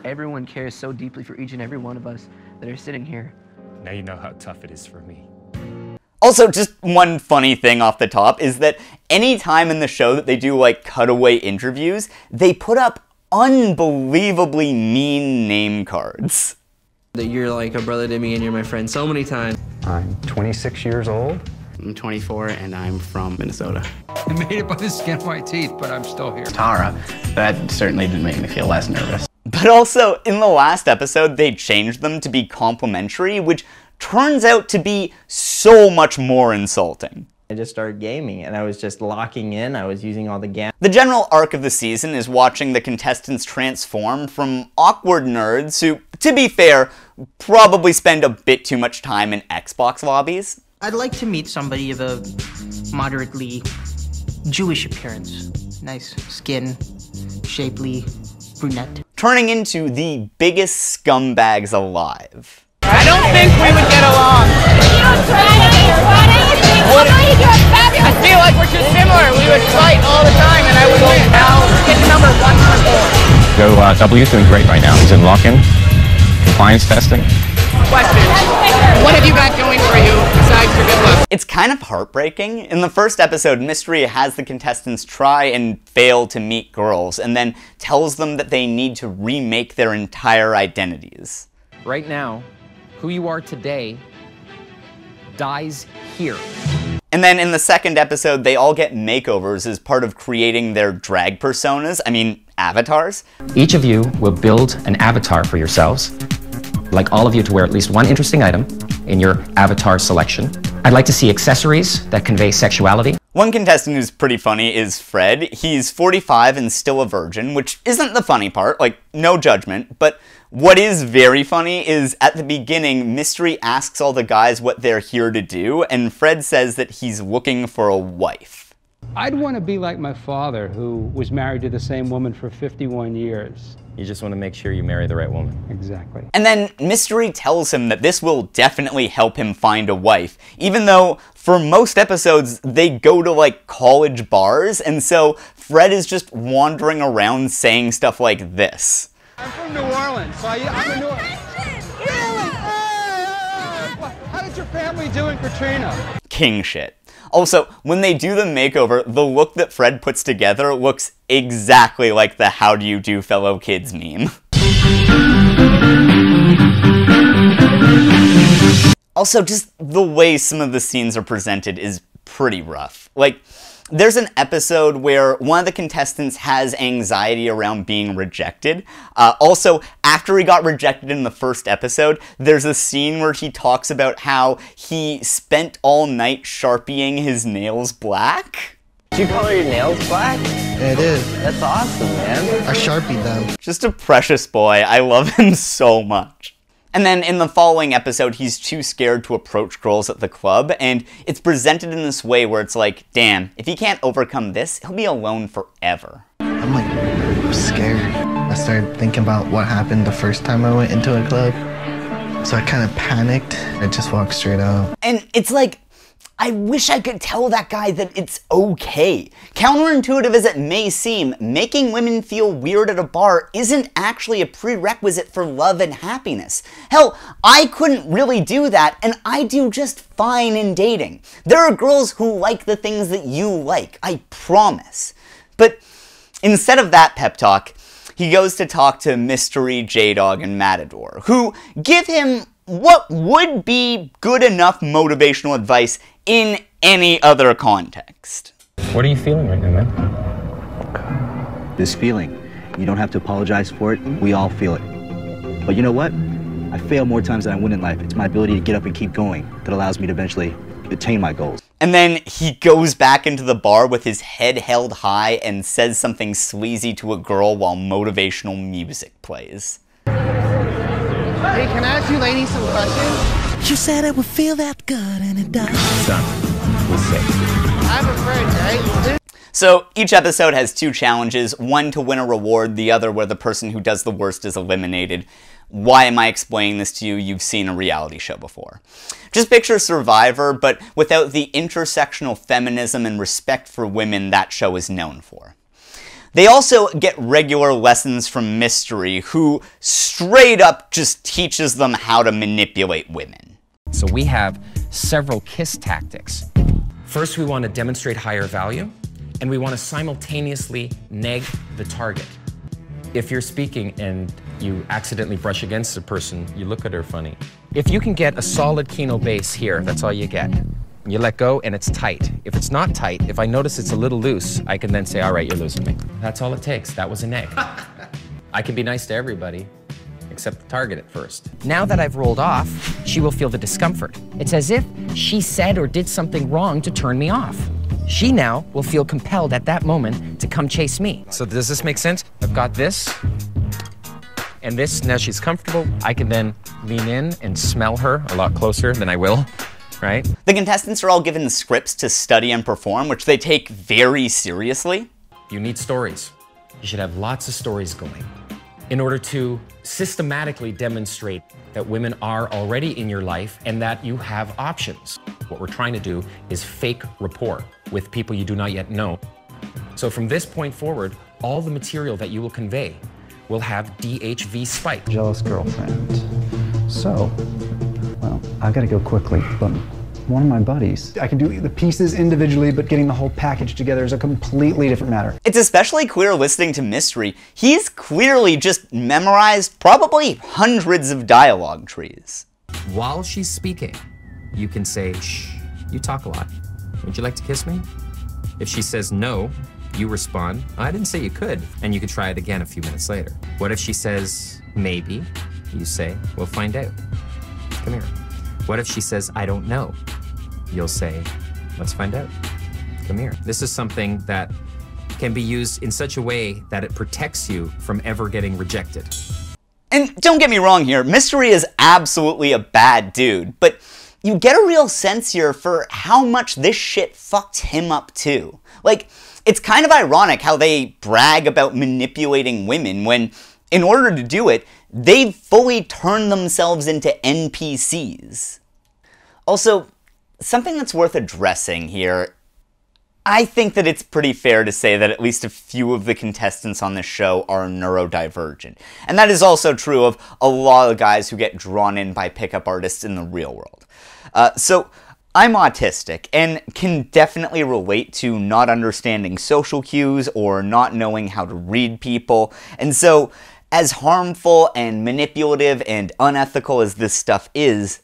Everyone cares so deeply for each and every one of us that are sitting here. Now you know how tough it is for me. Also, just one funny thing off the top is that any time in the show that they do like cutaway interviews, they put up unbelievably mean name cards. That you're like a brother to me and you're my friend so many times. I'm twenty-six years old. I'm twenty-four and I'm from Minnesota. I made it by the skin of my teeth, but I'm still here. Tara, that certainly didn't make me feel less nervous. But also, in the last episode, they changed them to be complimentary, which turns out to be so much more insulting. I just started gaming, and I was just locking in. I was using all the gam- The general arc of the season is watching the contestants transform from awkward nerds who, to be fair, probably spend a bit too much time in Xbox lobbies. I'd like to meet somebody of a moderately Jewish appearance. Nice skin, shapely, brunette. Turning into the biggest scumbags alive. I don't think we would get along. You don't try it, you're funny, you think, well, no, you do a fabulous. I feel like we're too similar. We would fight all the time and I would win. Now, get the number one on the board. So, uh, W's doing great right now. He's in lock-in, compliance testing. Questions. What have you got going for you besides your good looks? It's kind of heartbreaking. In the first episode, Mystery has the contestants try and fail to meet girls, and then tells them that they need to remake their entire identities. Right now, who you are today dies here. And then in the second episode, they all get makeovers as part of creating their drag personas, I mean, avatars. Each of you will build an avatar for yourselves. I'd like all of you to wear at least one interesting item in your avatar selection. I'd like to see accessories that convey sexuality. One contestant who's pretty funny is Fred. He's forty-five and still a virgin, which isn't the funny part, like, no judgment. But what is very funny is at the beginning, Mystery asks all the guys what they're here to do, and Fred says that he's looking for a wife. I'd want to be like my father, who was married to the same woman for fifty-one years. You just want to make sure you marry the right woman. Exactly. And then Mystery tells him that this will definitely help him find a wife, even though for most episodes they go to like college bars, and so Fred is just wandering around saying stuff like this. I'm from New Orleans, so I, I'm a New Orleans. Really? Oh, oh, oh. How did your family do in Katrina? King shit. Also, when they do the makeover, the look that Fred puts together looks exactly like the "How do you do, fellow kids" meme. Also, just the way some of the scenes are presented is pretty rough. Like, there's an episode where one of the contestants has anxiety around being rejected. Uh, also, after he got rejected in the first episode, there's a scene where he talks about how he spent all night Sharpieing his nails black. Did you color your nails black? Yeah, it is. That's awesome, man. I Sharpied them. Just a precious boy. I love him so much. And then in the following episode, he's too scared to approach girls at the club, and it's presented in this way where it's like, damn, if he can't overcome this, he'll be alone forever. I'm like, I'm scared. I started thinking about what happened the first time I went into a club, so I kind of panicked. I just walked straight out. And it's like, I wish I could tell that guy that it's okay. Counterintuitive as it may seem, making women feel weird at a bar isn't actually a prerequisite for love and happiness. Hell, I couldn't really do that, and I do just fine in dating. There are girls who like the things that you like, I promise. But instead of that pep talk, he goes to talk to Mystery, J-Dog, and Matador, who give him what would be good enough motivational advice in any other context. What are you feeling right now, man? This feeling. You don't have to apologize for it. We all feel it. But you know what? I fail more times than I win in life. It's my ability to get up and keep going that allows me to eventually attain my goals. And then he goes back into the bar with his head held high and says something sleazy to a girl while motivational music plays. Hey, can I ask you ladies some questions? You said it would feel that good and it does. Stop. We'll see. I'm afraid, right? So each episode has two challenges, one to win a reward, the other where the person who does the worst is eliminated. Why am I explaining this to you? You've seen a reality show before. Just picture Survivor, but without the intersectional feminism and respect for women that show is known for. They also get regular lessons from Mystery, who straight up just teaches them how to manipulate women. So we have several kiss tactics. First, we want to demonstrate higher value, and we want to simultaneously neg the target. If you're speaking and you accidentally brush against a person, you look at her funny. If you can get a solid kino base here, that's all you get. You let go and it's tight. If it's not tight, if I notice it's a little loose, I can then say, all right, you're losing me. That's all it takes. That was an egg. I can be nice to everybody, except the target at first. Now that I've rolled off, she will feel the discomfort. It's as if she said or did something wrong to turn me off. She now will feel compelled at that moment to come chase me. So does this make sense? I've got this and this. Now she's comfortable. I can then lean in and smell her a lot closer than I will, right? The contestants are all given scripts to study and perform, which they take very seriously. You need stories. You should have lots of stories going in order to systematically demonstrate that women are already in your life and that you have options. What we're trying to do is fake rapport with people you do not yet know. So from this point forward, all the material that you will convey will have D H V spike. Jealous girlfriend. So, well, I gotta go quickly, but one of my buddies. I can do the pieces individually, but getting the whole package together is a completely different matter. It's especially clear listening to Mystery. He's clearly just memorized probably hundreds of dialogue trees. While she's speaking, you can say, shh, you talk a lot. Would you like to kiss me? If she says no, you respond, I didn't say you could, and you could try it again a few minutes later. What if she says, maybe? You say, we'll find out. Come here. What if she says, I don't know? You'll say, let's find out. Come here. This is something that can be used in such a way that it protects you from ever getting rejected. And don't get me wrong here, Mystery is absolutely a bad dude, but you get a real sense here for how much this shit fucked him up too. Like, it's kind of ironic how they brag about manipulating women when, in order to do it, they've fully turned themselves into N P Cs. Also, something that's worth addressing here, I think that it's pretty fair to say that at least a few of the contestants on this show are neurodivergent. And that is also true of a lot of guys who get drawn in by pickup artists in the real world. Uh, so, I'm autistic and can definitely relate to not understanding social cues or not knowing how to read people, and so, as harmful and manipulative and unethical as this stuff is,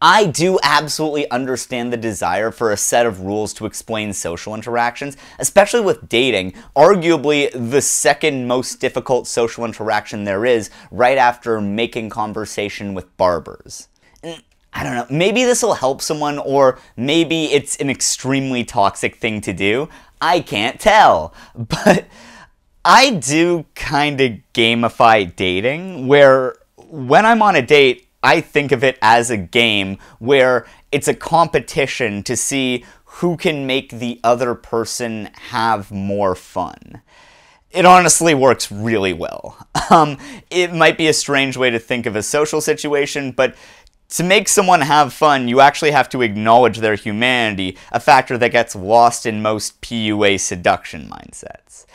I do absolutely understand the desire for a set of rules to explain social interactions, especially with dating, arguably the second most difficult social interaction there is, right after making conversation with barbers. I don't know, maybe this will help someone, or maybe it's an extremely toxic thing to do. I can't tell, but I do kind of gamify dating, where when I'm on a date, I think of it as a game where it's a competition to see who can make the other person have more fun. It honestly works really well. Um, it might be a strange way to think of a social situation, but To make someone have fun, you actually have to acknowledge their humanity, a factor that gets lost in most P U A seduction mindsets.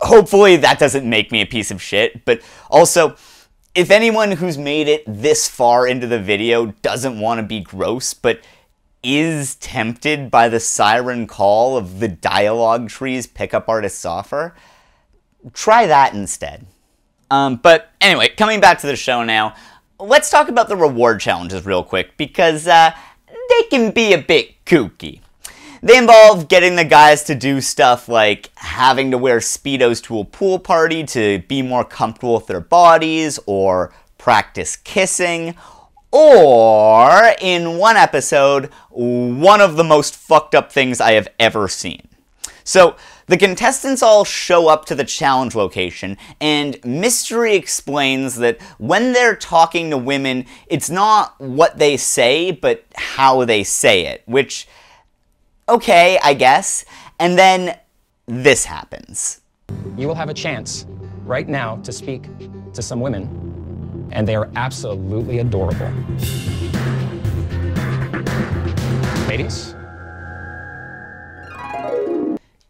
Hopefully that doesn't make me a piece of shit, but also, if anyone who's made it this far into the video doesn't want to be gross, but is tempted by the siren call of the dialogue trees pickup artists offer, try that instead. Um, but anyway, coming back to the show now, let's talk about the reward challenges real quick, because uh, they can be a bit kooky. They involve getting the guys to do stuff like having to wear Speedos to a pool party to be more comfortable with their bodies, or practice kissing, or, in one episode, one of the most fucked up things I have ever seen. So, the contestants all show up to the challenge location, and Mystery explains that when they're talking to women, it's not what they say, but how they say it, which... okay, I guess. And then this happens. You will have a chance right now to speak to some women, and they are absolutely adorable. Ladies?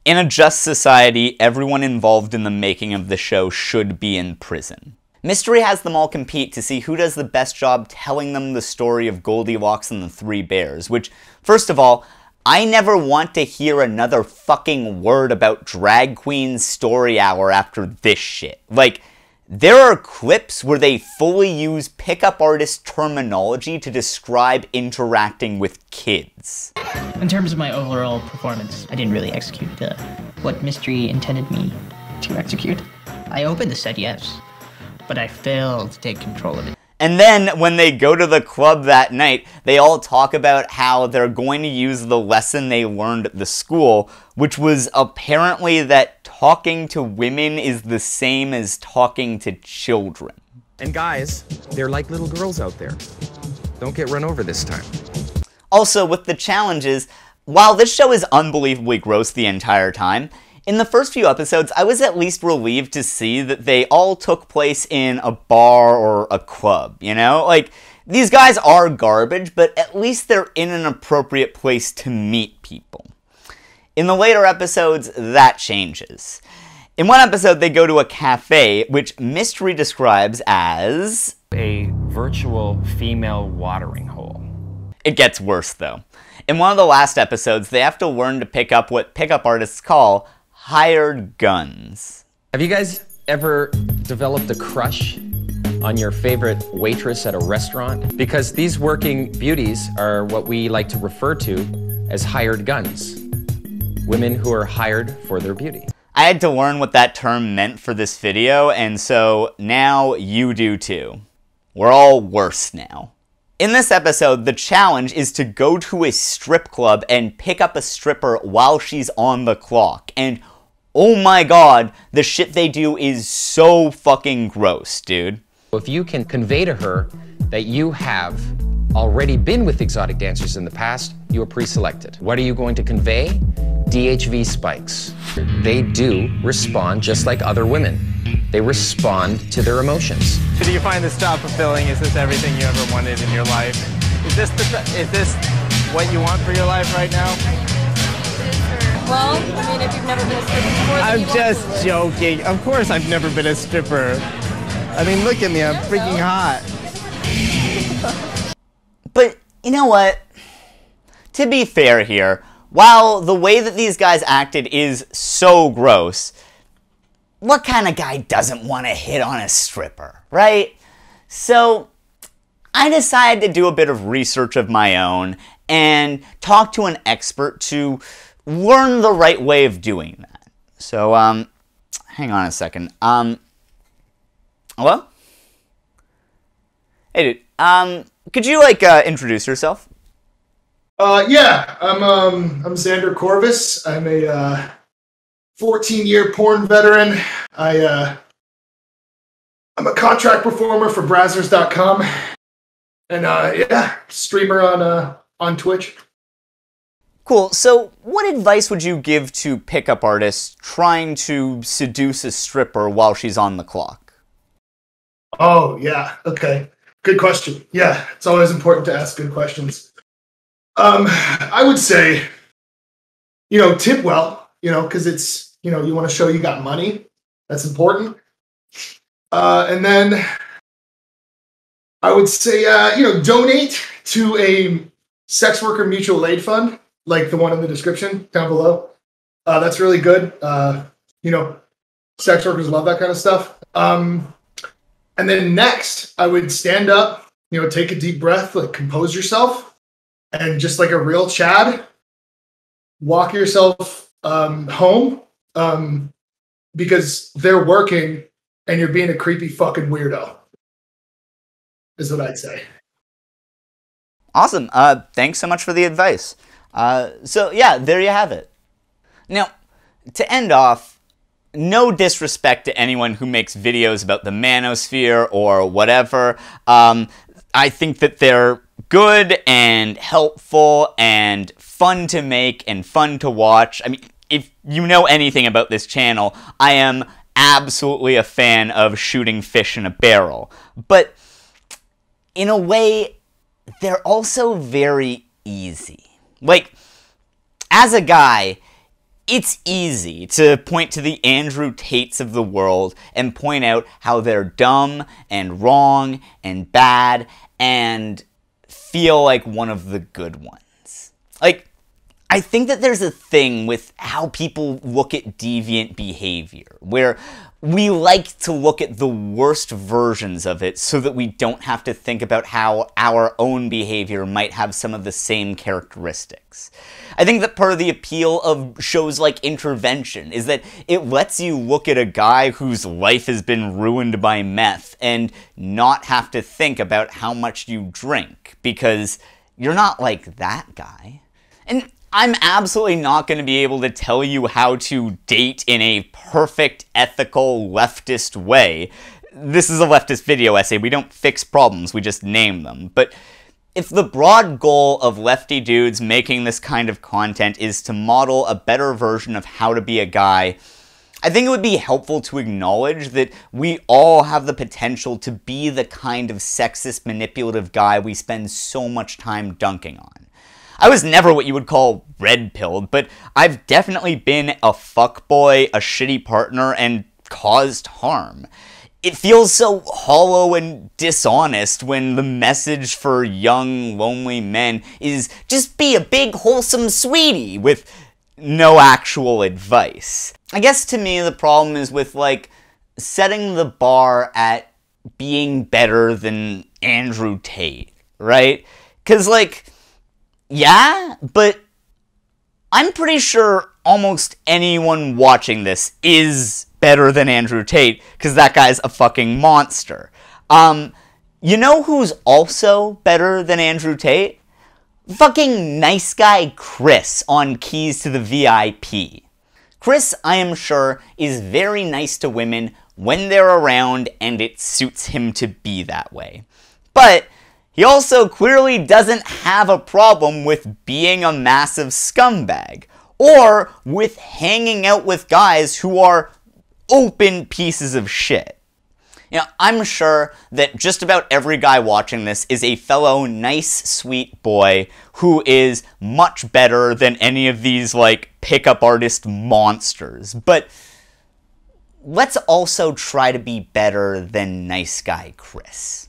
In a just society, everyone involved in the making of the show should be in prison. Mystery has them all compete to see who does the best job telling them the story of Goldilocks and the Three Bears, which, first of all, I never want to hear another fucking word about Drag Queen Story Hour after this shit. Like, there are clips where they fully use pickup artist terminology to describe interacting with kids. In terms of my overall performance, I didn't really execute uh, what Mystery intended me to execute. I opened the set, yes, but I failed to take control of it. And then, when they go to the club that night, they all talk about how they're going to use the lesson they learned at the school, which was apparently that talking to women is the same as talking to children. And guys, they're like little girls out there. Don't get run over this time. Also, with the challenges, while this show is unbelievably gross the entire time, in the first few episodes, I was at least relieved to see that they all took place in a bar or a club, you know? Like, these guys are garbage, but at least they're in an appropriate place to meet people. In the later episodes, that changes. In one episode, they go to a cafe, which Mystery describes as... a virtual female watering hole. It gets worse, though. In one of the last episodes, they have to learn to pick up what pickup artists call... hired guns. Have you guys ever developed a crush on your favorite waitress at a restaurant? Because these working beauties are what we like to refer to as hired guns. Women who are hired for their beauty. I had to learn what that term meant for this video, and so now you do too. We're all worse now. In this episode, the challenge is to go to a strip club and pick up a stripper while she's on the clock, and oh my god, the shit they do is so fucking gross, dude. If you can convey to her that you have already been with exotic dancers in the past, you are pre-selected. What are you going to convey? D H V spikes. They do respond just like other women. They respond to their emotions. So do you find this job fulfilling? Is this everything you ever wanted in your life? Is this, the, is this what you want for your life right now? Well, I mean, if you've never been a stripper before, then I'm just joking. Of course I've never been a stripper. I mean, look at me, I'm freaking hot. But, you know what? To be fair here, while the way that these guys acted is so gross, what kind of guy doesn't want to hit on a stripper, right? So, I decided to do a bit of research of my own and talk to an expert to learn the right way of doing that. So, um, hang on a second. Um, hello? Hey, dude. Um... Could you, like, uh, introduce yourself? Uh, yeah, I'm, um, I'm Xander Corvus. I'm a, uh, fourteen-year porn veteran. I, uh, I'm a contract performer for Brazzers dot com. And, uh, yeah, streamer on, uh, on Twitch. Cool. So, what advice would you give to pickup artists trying to seduce a stripper while she's on the clock? Oh, yeah, okay. Good question. Yeah, it's always important to ask good questions. Um, I would say, you know, tip well, you know, because it's, you know, you want to show you got money. That's important. Uh, and then I would say, uh, you know, donate to a sex worker mutual aid fund, like the one in the description down below. Uh, that's really good. Uh, you know, sex workers love that kind of stuff. Um, and then next, I would stand up, you know, take a deep breath, like compose yourself, and just like a real Chad, walk yourself um, home um, because they're working and you're being a creepy fucking weirdo, is what I'd say. Awesome. Uh, thanks so much for the advice. Uh, so, yeah, there you have it. Now, to end off, no disrespect to anyone who makes videos about the manosphere or whatever. Um, I think that they're good and helpful and fun to make and fun to watch. I mean, if you know anything about this channel, I am absolutely a fan of shooting fish in a barrel. But in a way, they're also very easy. Like, as a guy, it's easy to point to the Andrew Tates of the world and point out how they're dumb and wrong and bad and feel like one of the good ones. Like, I think that there's a thing with how people look at deviant behavior, where we like to look at the worst versions of it so that we don't have to think about how our own behavior might have some of the same characteristics. I think that part of the appeal of shows like Intervention is that it lets you look at a guy whose life has been ruined by meth and not have to think about how much you drink, because you're not like that guy. And I'm absolutely not going to be able to tell you how to date in a perfect, ethical, leftist way. This is a leftist video essay. We don't fix problems, we just name them. But if the broad goal of lefty dudes making this kind of content is to model a better version of how to be a guy, I think it would be helpful to acknowledge that we all have the potential to be the kind of sexist, manipulative guy we spend so much time dunking on. I was never what you would call red-pilled, but I've definitely been a fuckboy, a shitty partner, and caused harm. It feels so hollow and dishonest when the message for young, lonely men is just be a big, wholesome sweetie with no actual advice. I guess to me the problem is with, like, setting the bar at being better than Andrew Tate, right? 'Cause, like, yeah, but I'm pretty sure almost anyone watching this is better than Andrew Tate, because that guy's a fucking monster. Um, you know who's also better than Andrew Tate? Fucking nice guy Chris on Keys to the V I P. Chris, I am sure, is very nice to women when they're around and it suits him to be that way. But he also clearly doesn't have a problem with being a massive scumbag, or with hanging out with guys who are open pieces of shit. You know, I'm sure that just about every guy watching this is a fellow nice, sweet boy who is much better than any of these, like, pickup artist monsters, but let's also try to be better than nice guy Chris.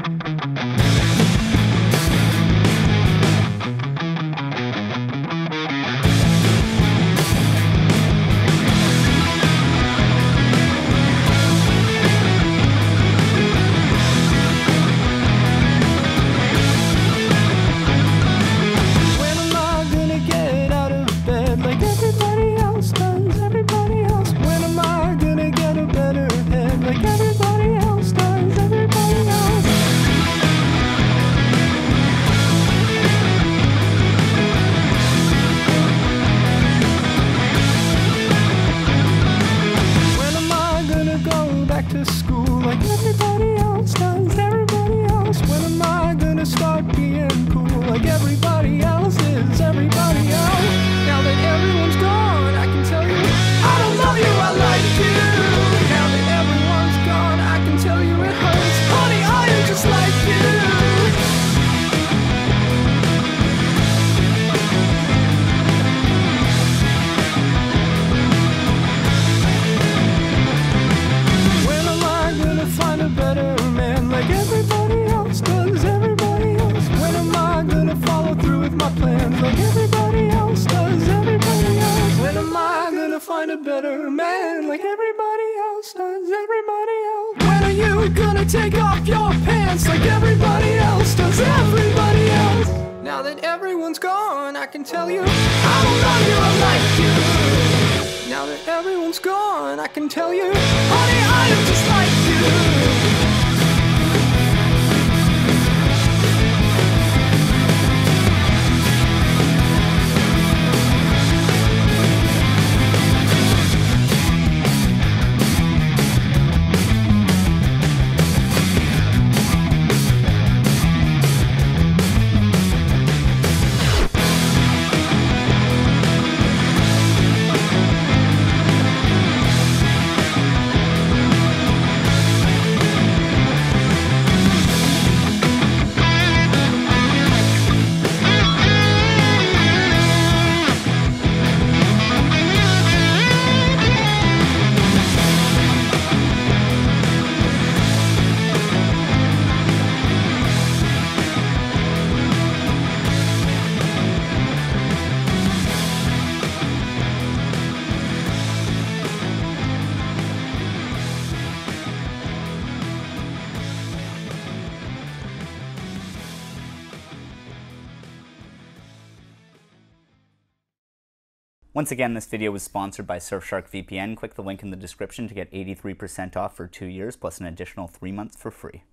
Tell you it hurts. everybody else? When are you gonna take off your pants like everybody else does? Everybody else. Now that everyone's gone, I can tell you I don't love you or like you. Now that everyone's gone, I can tell you, honey, I am just like you. Once again, this video was sponsored by Surfshark V P N. Click the link in the description to get eighty-three percent off for two years, plus an additional three months for free.